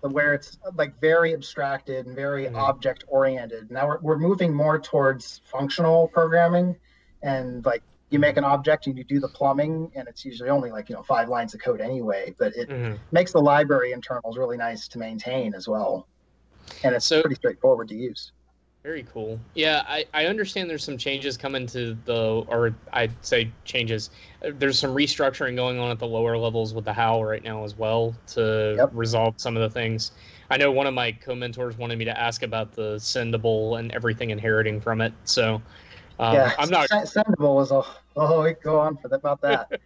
where it's like very abstracted and very mm-hmm. object oriented. Now we're, we're moving more towards functional programming, and like you make an object and you do the plumbing, and it's usually only like, you know, five lines of code anyway, but it mm-hmm. makes the library internals really nice to maintain as well. And it's so, pretty straightforward to use. Very cool. Yeah, I, I understand there's some changes coming to the, or I'd say changes. There's some restructuring going on at the lower levels with the H A L right now as well to yep. resolve some of the things. I know one of my co-mentors wanted me to ask about the Sendable and everything inheriting from it. So um, yeah, I'm not... Sendable was a, oh, we go on for about that.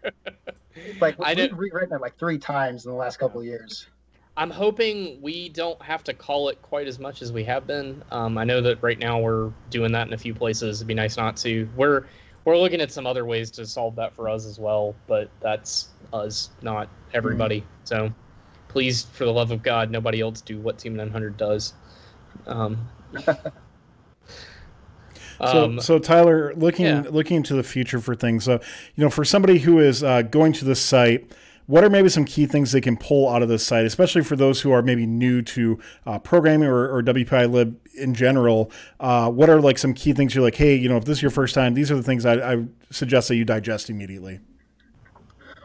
Like, I did rewritten it like three times in the last couple of years. I'm hoping we don't have to call it quite as much as we have been. Um, I know that right now we're doing that in a few places. It'd be nice not to. We're we're looking at some other ways to solve that for us as well, but that's us, not everybody. Mm. So please, for the love of God, nobody else do what Team nine hundred does. Um, So, um, so Tyler, looking yeah. looking to the future for things, uh, you know, for somebody who is uh, going to this site, what are maybe some key things they can pull out of this site, especially for those who are maybe new to uh, programming or, or WPILib in general? Uh, what are like some key things you're like, hey, you know, if this is your first time, these are the things I, I suggest that you digest immediately?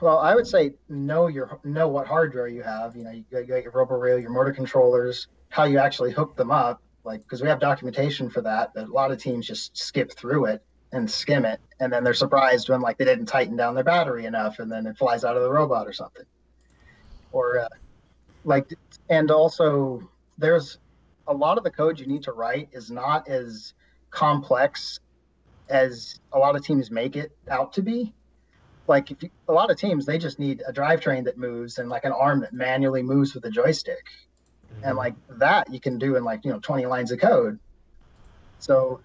Well, I would say know your know what hardware you have. You know, you got your robo rail, your motor controllers, how you actually hook them up, like because we have documentation for that. But a lot of teams just skip through it and skim it, and then they're surprised when like they didn't tighten down their battery enough, and then it flies out of the robot or something. Or uh, like, and also there's a lot of the code you need to write is not as complex as a lot of teams make it out to be. Like if you, a lot of teams, they just need a drivetrain that moves and like an arm that manually moves with a joystick. Mm-hmm. And like that you can do in like, you know, twenty lines of code. So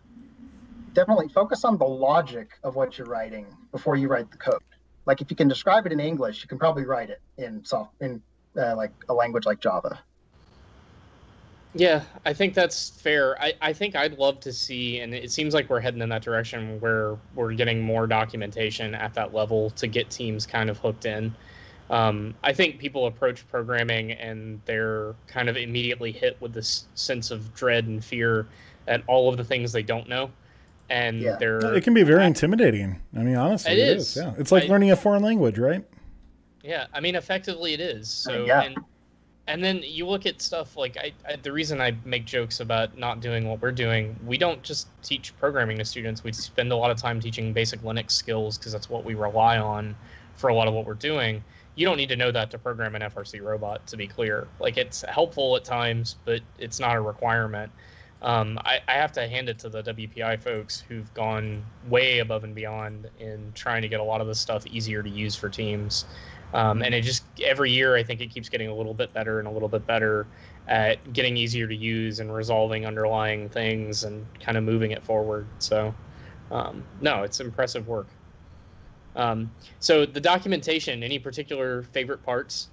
definitely focus on the logic of what you're writing before you write the code. Like if you can describe it in English, you can probably write it in soft in uh, like a language like Java. Yeah, I think that's fair. I, I think I'd love to see, and it seems like we're heading in that direction where we're getting more documentation at that level to get teams kind of hooked in. Um, I think people approach programming and they're kind of immediately hit with this sense of dread and fear at all of the things they don't know. And yeah. they're, it can be very intimidating. I mean, honestly, it, it is. is. Yeah, it's like I, learning a foreign language, right? Yeah, I mean, effectively it is. So, yeah. and, and then you look at stuff like I, I, the reason I make jokes about not doing what we're doing. We don't just teach programming to students. We spend a lot of time teaching basic Linux skills because that's what we rely on for a lot of what we're doing. You don't need to know that to program an F R C robot, to be clear. Like, it's helpful at times, but it's not a requirement. Um, I, I have to hand it to the W P I folks who've gone way above and beyond in trying to get a lot of this stuff easier to use for teams. Um, and it just, every year, I think it keeps getting a little bit better and a little bit better at getting easier to use and resolving underlying things and kind of moving it forward. So, um, no, it's impressive work. Um, so the documentation, any particular favorite parts?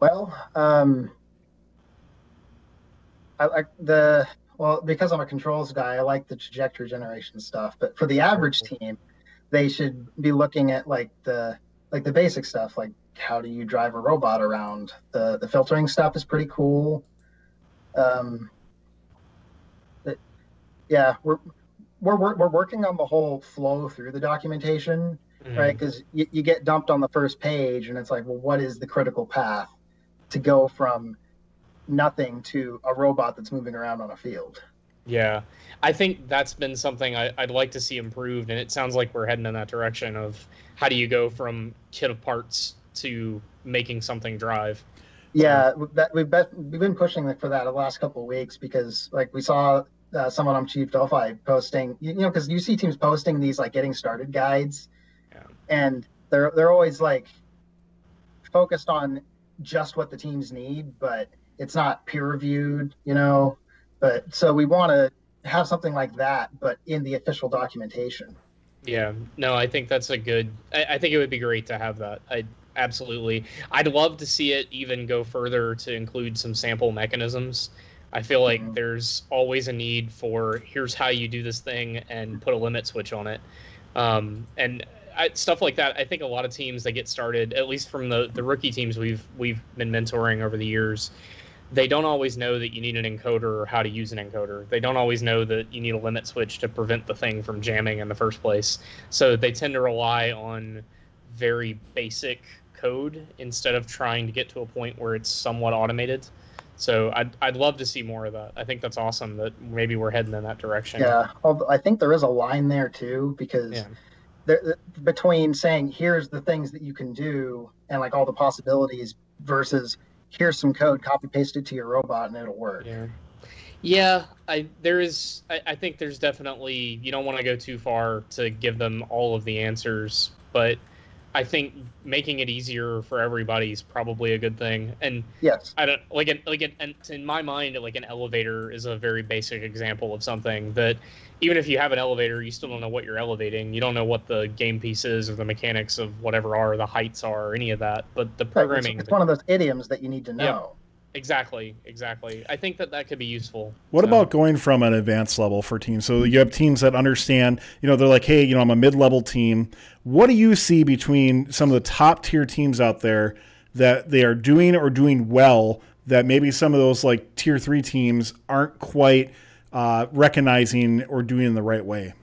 Well, um... I like the, well, because I'm a controls guy, I like the trajectory generation stuff. But for the average team, they should be looking at like the like the basic stuff, like how do you drive a robot around? The the filtering stuff is pretty cool. Um, but yeah, we're we're we're working on the whole flow through the documentation, mm-hmm. right? Because you, you get dumped on the first page, and it's like, well, what is the critical path to go from nothing to a robot that's moving around on a field? Yeah, I think that's been something I, I'd like to see improved, and it sounds like we're heading in that direction of how do you go from kit of parts to making something drive. Yeah, that, we've, been, we've been pushing for that the last couple of weeks because like we saw uh, someone on Chief Delphi posting, you know, because you see teams posting these like getting started guides, yeah. and they're they're always like focused on just what the teams need, but it's not peer reviewed, you know, but so we want to have something like that, but in the official documentation. Yeah, no, I think that's a good, I, I think it would be great to have that. I absolutely, I'd love to see it even go further to include some sample mechanisms. I feel like mm-hmm. there's always a need for here's how you do this thing and put a limit switch on it. Um, and I, stuff like that. I think a lot of teams that get started, at least from the, the rookie teams we've we've been mentoring over the years, they don't always know that you need an encoder or how to use an encoder. They don't always know that you need a limit switch to prevent the thing from jamming in the first place. So they tend to rely on very basic code instead of trying to get to a point where it's somewhat automated. So I'd, I'd love to see more of that. I think that's awesome that maybe we're heading in that direction. Yeah, I think there is a line there too, because yeah. there, between saying here's the things that you can do and like all the possibilities versus here's some code, copy paste it to your robot and it'll work. Yeah, yeah. I there is. I, I think there's definitely, you don't want to go too far to give them all of the answers, but I think making it easier for everybody is probably a good thing. And yes, I don't like it. Like, an, and in my mind, like an elevator is a very basic example of something that, even if you have an elevator, you still don't know what you're elevating. You don't know what the game piece is or the mechanics of whatever are, the heights are, or any of that. But the programming, it's, it's one of those idioms that you need to know. Yeah, exactly. Exactly. I think that that could be useful. What so. about going from an advanced level for teams? So you have teams that understand, you know, they're like, hey, you know, I'm a mid-level team. What do you see between some of the top tier teams out there that they are doing or doing well that maybe some of those like tier three teams aren't quite uh, recognizing or doing in the right way?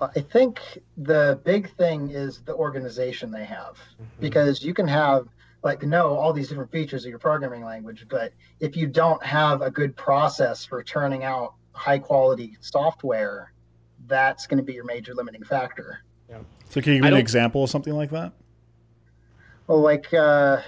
I think the big thing is the organization they have, mm-hmm. because you can have like, know all these different features of your programming language, but if you don't have a good process for turning out high quality software, that's going to be your major limiting factor. Yeah. So can you give an example of something like that? Well, like uh,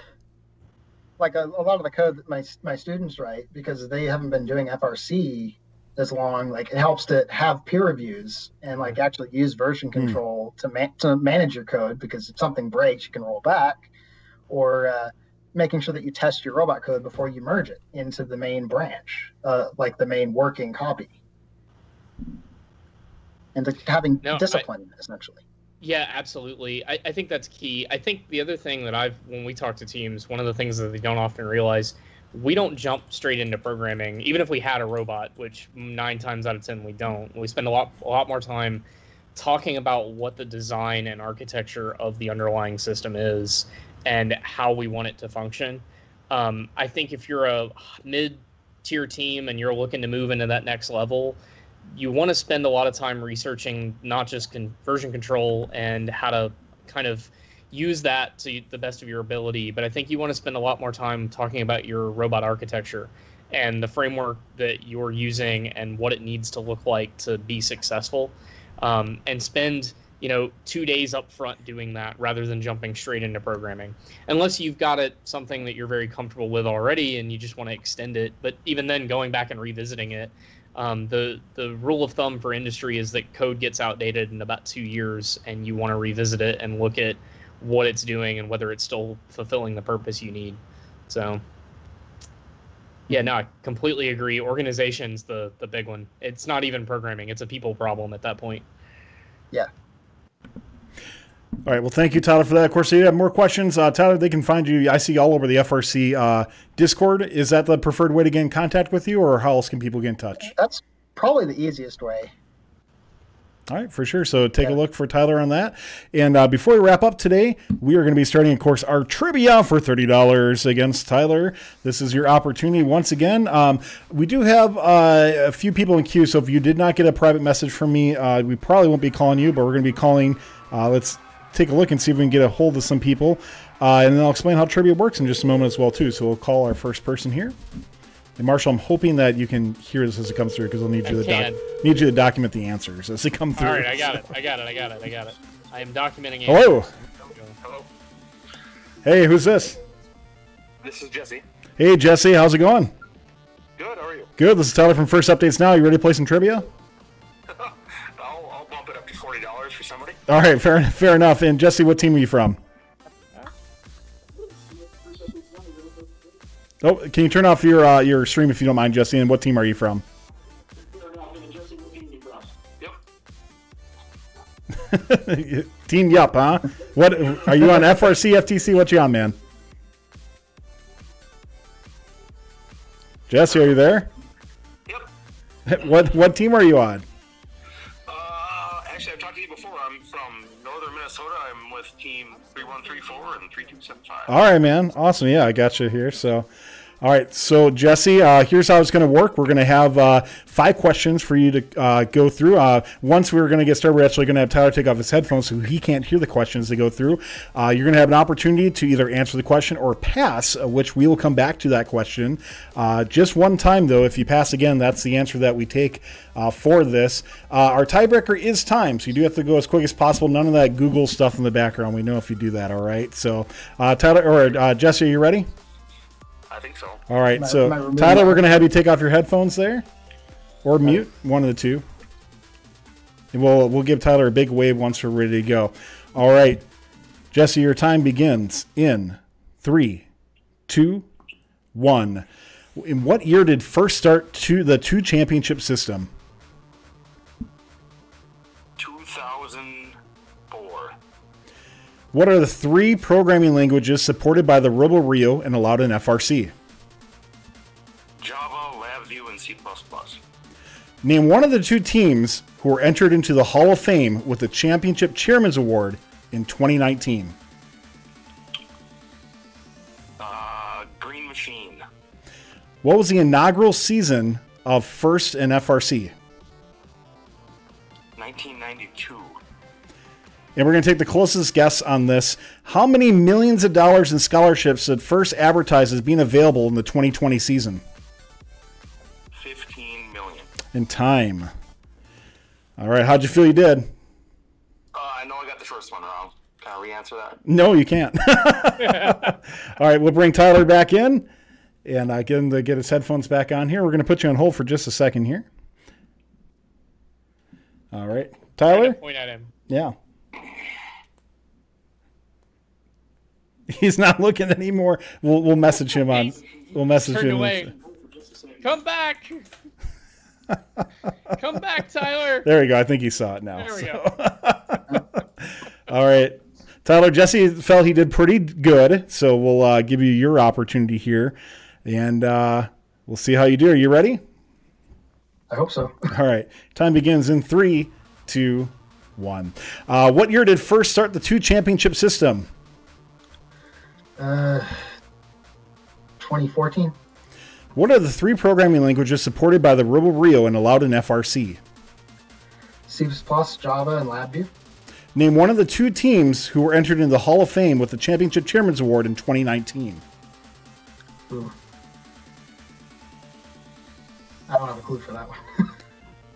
like a, a lot of the code that my, my students write, because they haven't been doing F R C as long, like it helps to have peer reviews and like actually use version control mm. to, man to manage your code, because if something breaks, you can roll back, or uh, making sure that you test your robot code before you merge it into the main branch, uh, like the main working copy. And to having no, discipline, I, essentially. Yeah, absolutely. I, I think that's key. I think the other thing that I've, when we talk to teams, one of the things that they don't often realize, we don't jump straight into programming, even if we had a robot, which nine times out of ten we don't. We spend a lot, a lot more time talking about what the design and architecture of the underlying system is and how we want it to function. Um, I think if you're a mid-tier team and you're looking to move into that next level, you want to spend a lot of time researching not just version control and how to kind of use that to the best of your ability, but I think you want to spend a lot more time talking about your robot architecture and the framework that you're using and what it needs to look like to be successful, um, and spend, you know, two days up front doing that rather than jumping straight into programming. Unless you've got it, something that you're very comfortable with already and you just want to extend it, but even then going back and revisiting it. Um, the, the rule of thumb for industry is that code gets outdated in about two years and you want to revisit it and look at what it's doing and whether it's still fulfilling the purpose you need. So, yeah, no, I completely agree. Organization's the, the big one. It's not even programming. It's a people problem at that point. Yeah. All right. Well, thank you, Tyler, for that. Of course, if you have more questions, uh, Tyler, they can find you, I see, all over the F R C uh, Discord. Is that the preferred way to get in contact with you, or how else can people get in touch? That's probably the easiest way. All right, for sure. So take yeah. a look for Tyler on that. And uh, before we wrap up today, we are going to be starting, of course, our trivia for thirty dollars against Tyler. This is your opportunity once again. Um, we do have uh, a few people in queue, so if you did not get a private message from me, uh, we probably won't be calling you, but we're going to be calling, uh, let's take a look and see if we can get a hold of some people. Uh, and then I'll explain how trivia works in just a moment as well, too. So we'll call our first person here. And Marshall, I'm hoping that you can hear this as it comes through, because I'll need you, to, doc need you to document the answers as they come through. All right, I got it. I got it. I got it. I got it. I am documenting it. Hello. Hello. Hey, who's this? This is Jesse. Hey, Jesse. How's it going? Good. How are you? Good. This is Tyler from First Updates Now. You ready to play some trivia? I'll, I'll bump it up to forty dollars for somebody. All right. Fair, fair enough. And Jesse, what team are you from? Oh, can you turn off your uh, your stream if you don't mind, Jesse? And what team are you from? Yep. Team Yup, huh? What are you on? F R C, F T C? What you on, man? Jesse, are you there? Yep. What what team are you on? Uh, actually, I've talked to you before. I'm from North Minnesota. I'm with Team three one three four and three two seven five. All right, man. Awesome. Yeah, I got you here. So, all right. So, Jesse, uh, here's how it's going to work. We're going to have uh, five questions for you to uh, go through. Uh, once we're going to get started, we're actually going to have Tyler take off his headphones so he can't hear the questions they go through. Uh, you're going to have an opportunity to either answer the question or pass, which we will come back to that question. Uh, just one time, though. If you pass again, that's the answer that we take uh, for this. Uh, our tiebreaker is time, so you do have to go as quick as possible. None of that Google stuff in the background. We know if you do that, all right? So, uh, Tyler or uh, Jesse, are you ready? I think so. All right, I, so Tyler, we're going to have you take off your headphones there, or okay. Mute one of the two. And we'll we'll give Tyler a big wave once we're ready to go. All right, Jesse, your time begins in three, two, one. In what year did FIRST start to the two championship system? Two thousand four. What are the three programming languages supported by the RoboRio and allowed in F R C? Java, LabVIEW, and C plus plus. Name one of the two teams who were entered into the Hall of Fame with the Championship Chairman's Award in twenty nineteen. Uh, Green Machine. What was the inaugural season of FIRST and F R C? nineteen ninety-two. And we're going to take the closest guess on this. How many millions of dollars in scholarships did FIRST advertise as being available in the twenty twenty season? fifteen million. In time. All right. How'd you feel you did? Uh, I know I got the first one wrong. Can I re-answer that? No, you can't. All right. We'll bring Tyler back in and uh, get him to get his headphones back on here. We're going to put you on hold for just a second here. All right. Tyler? Point at him. Yeah. He's not looking anymore. We'll we'll message him on. We'll message Turned him. Away. Come back. Come back, Tyler. There we go. I think he saw it now. There we so. go. All right, Tyler. Jesse felt he did pretty good, so we'll uh, give you your opportunity here, and uh, we'll see how you do. Are you ready? I hope so. All right. Time begins in three, two, one. Uh, what year did FIRST start the two championship system? Uh, twenty fourteen. What are the three programming languages supported by the RoboRio and allowed in F R C? C plus plus, Java, and LabVIEW. Name one of the two teams who were entered into the Hall of Fame with the Championship Chairman's Award in twenty nineteen. Ooh. I don't have a clue for that one.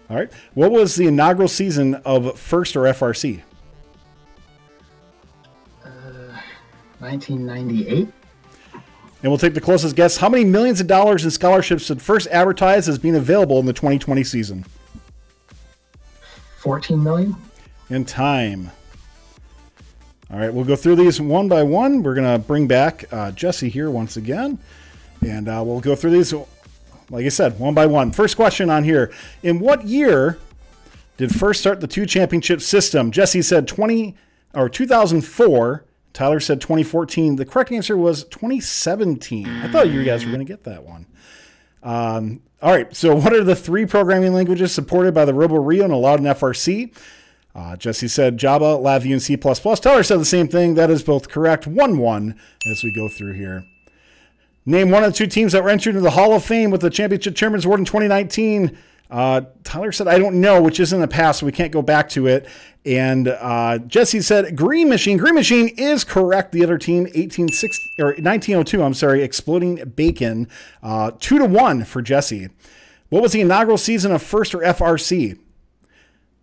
All right. What was the inaugural season of FIRST or F R C? nineteen ninety-eight. And we'll take the closest guess. How many millions of dollars in scholarships did FIRST advertise as being available in the twenty twenty season? fourteen million. In time. All right, we'll go through these one by one. We're going to bring back uh, Jesse here once again, and uh, we'll go through these, like I said, one by one. First question on here. In what year did FIRST start the two championship system? Jesse said twenty or two thousand four. Tyler said twenty fourteen. The correct answer was twenty seventeen. I thought you guys were going to get that one. Um, all right. So what are the three programming languages supported by the RoboRio and allowed in F R C? Uh, Jesse said Java, LabVIEW, and C plus plus. Tyler said the same thing. That is both correct. one one as we go through here. Name one of the two teams that were entered into the Hall of Fame with the Championship Chairman's Award in twenty nineteen. Uh, Tyler said, I don't know, which is in the past, so we can't go back to it. And uh, Jesse said, Green Machine. Green Machine is correct. The other team, eighteen sixty, or nineteen oh two, I'm sorry, Exploding Bacon. Uh, two to one for Jesse. What was the inaugural season of FIRST or F R C?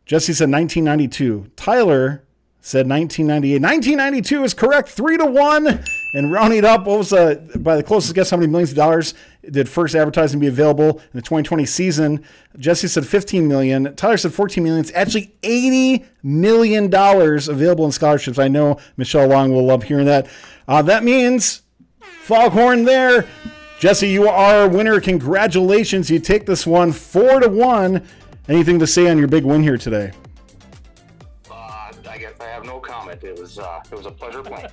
Jesse said nineteen ninety-two. Tyler said nineteen ninety-eight. nineteen ninety-two is correct. Three to one. And rounding it up, what was uh, by the closest guess, how many millions of dollars did FIRST advertising be available in the twenty twenty season? Jesse said fifteen million dollars. Tyler said fourteen million dollars. It's actually eighty million dollars available in scholarships. I know Michelle Long will love hearing that. Uh, that means Foghorn there. Jesse, you are a winner. Congratulations. You take this one four to one. Anything to say on your big win here today? Uh, I guess I have no comment. it. It was uh, it was a pleasure playing.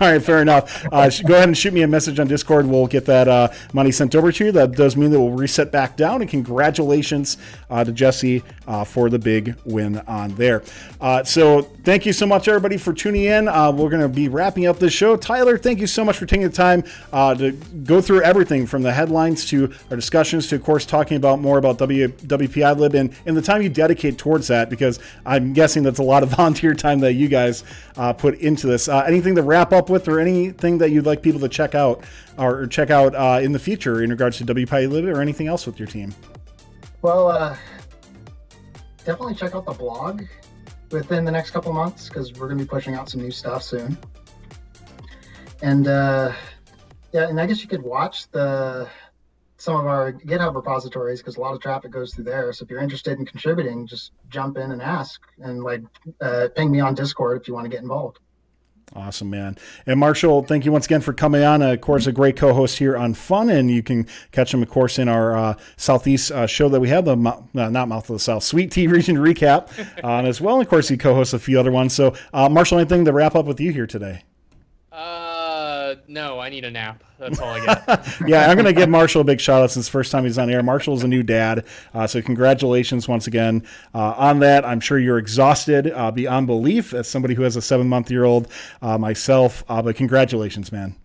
All right, fair enough. Uh, go ahead and shoot me a message on Discord. We'll get that uh, money sent over to you. That does mean that we'll reset back down. And congratulations uh, to Jesse uh, for the big win on there. Uh, so thank you so much, everybody, for tuning in. Uh, we're going to be wrapping up this show. Tyler, thank you so much for taking the time uh, to go through everything from the headlines to our discussions to, of course, talking about more about w, WPILib and, and the time you dedicate towards that, because I'm guessing that's a lot of volunteer time that you guys uh, put into this. Uh, anything to wrap up with or anything that you'd like people to check out or check out uh, in the future in regards to WPILib or anything else with your team? Well, uh, definitely check out the blog within the next couple months, because we're going to be pushing out some new stuff soon. And uh, yeah, and I guess you could watch the some of our GitHub repositories, because a lot of traffic goes through there. So if you're interested in contributing, just jump in and ask, and like uh, ping me on Discord if you want to get involved. Awesome, man. And Marshall, thank you once again for coming on. Of course, a great co-host here on Fun, and you can catch him, of course, in our uh, Southeast uh, show that we have, the uh, not Mouth of the South, Sweet Tea Region Recap on as well. And of course, he co-hosts a few other ones. So uh, Marshall, anything to wrap up with you here today? Uh, no, I need a nap. That's all I got. Yeah, I'm going to give Marshall a big shout out since the first time he's on air. Marshall's a new dad. Uh, so congratulations once again uh, on that. I'm sure you're exhausted uh, beyond belief as somebody who has a seven month year old uh, myself. Uh, but congratulations, man.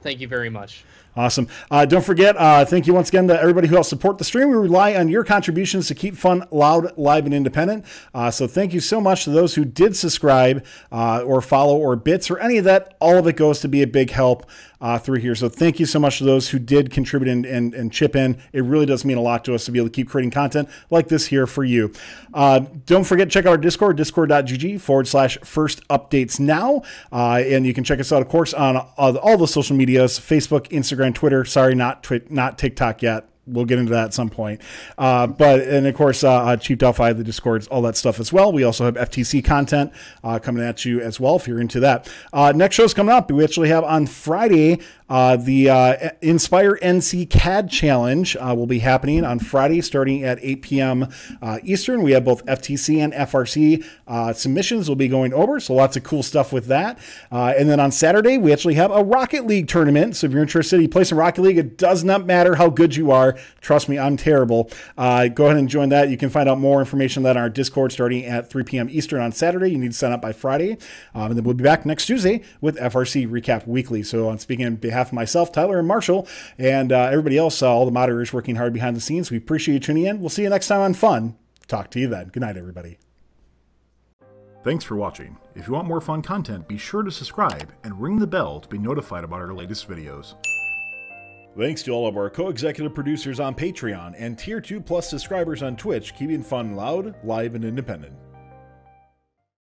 Thank you very much. Awesome. Uh, don't forget, uh, thank you once again to everybody who helps support the stream. We rely on your contributions to keep Fun loud, live, and independent. Uh, so thank you so much to those who did subscribe uh, or follow or bits or any of that. All of it goes to be a big help uh, through here. So thank you so much to those who did contribute and, and, and chip in. It really does mean a lot to us to be able to keep creating content like this here for you. Uh, don't forget, check out our Discord, discord.gg forward slash first updates now. Uh, and you can check us out, of course, on all, all the social medias, Facebook, Instagram, and Twitter. Sorry, not Twitter, not TikTok yet. We'll get into that at some point. Uh, but, and of course, uh, Chief Delphi, the Discords, all that stuff as well. We also have F T C content uh, coming at you as well if you're into that. Uh, next show's coming up. We actually have on Friday uh, the uh, Inspire N C C A D Challenge uh, will be happening on Friday starting at eight p m Uh, Eastern. We have both F T C and F R C uh, submissions we'll be going over. So lots of cool stuff with that. Uh, and then on Saturday, we actually have a Rocket League tournament. So if you're interested, you play some Rocket League. It does not matter how good you are. Trust me, I'm terrible. Uh, go ahead and join that. You can find out more information on that on our Discord starting at three p m Eastern on Saturday. You need to sign up by Friday. Um, and then we'll be back next Tuesday with F R C Recap Weekly. So I'm speaking on behalf of myself, Tyler, and Marshall, and uh, everybody else, uh, all the moderators working hard behind the scenes. We appreciate you tuning in. We'll see you next time on Fun. Talk to you then. Good night, everybody. Thanks for watching. If you want more fun content, be sure to subscribe and ring the bell to be notified about our latest videos. Thanks to all of our co-executive producers on Patreon and Tier two Plus subscribers on Twitch, keeping Fun loud, live, and independent.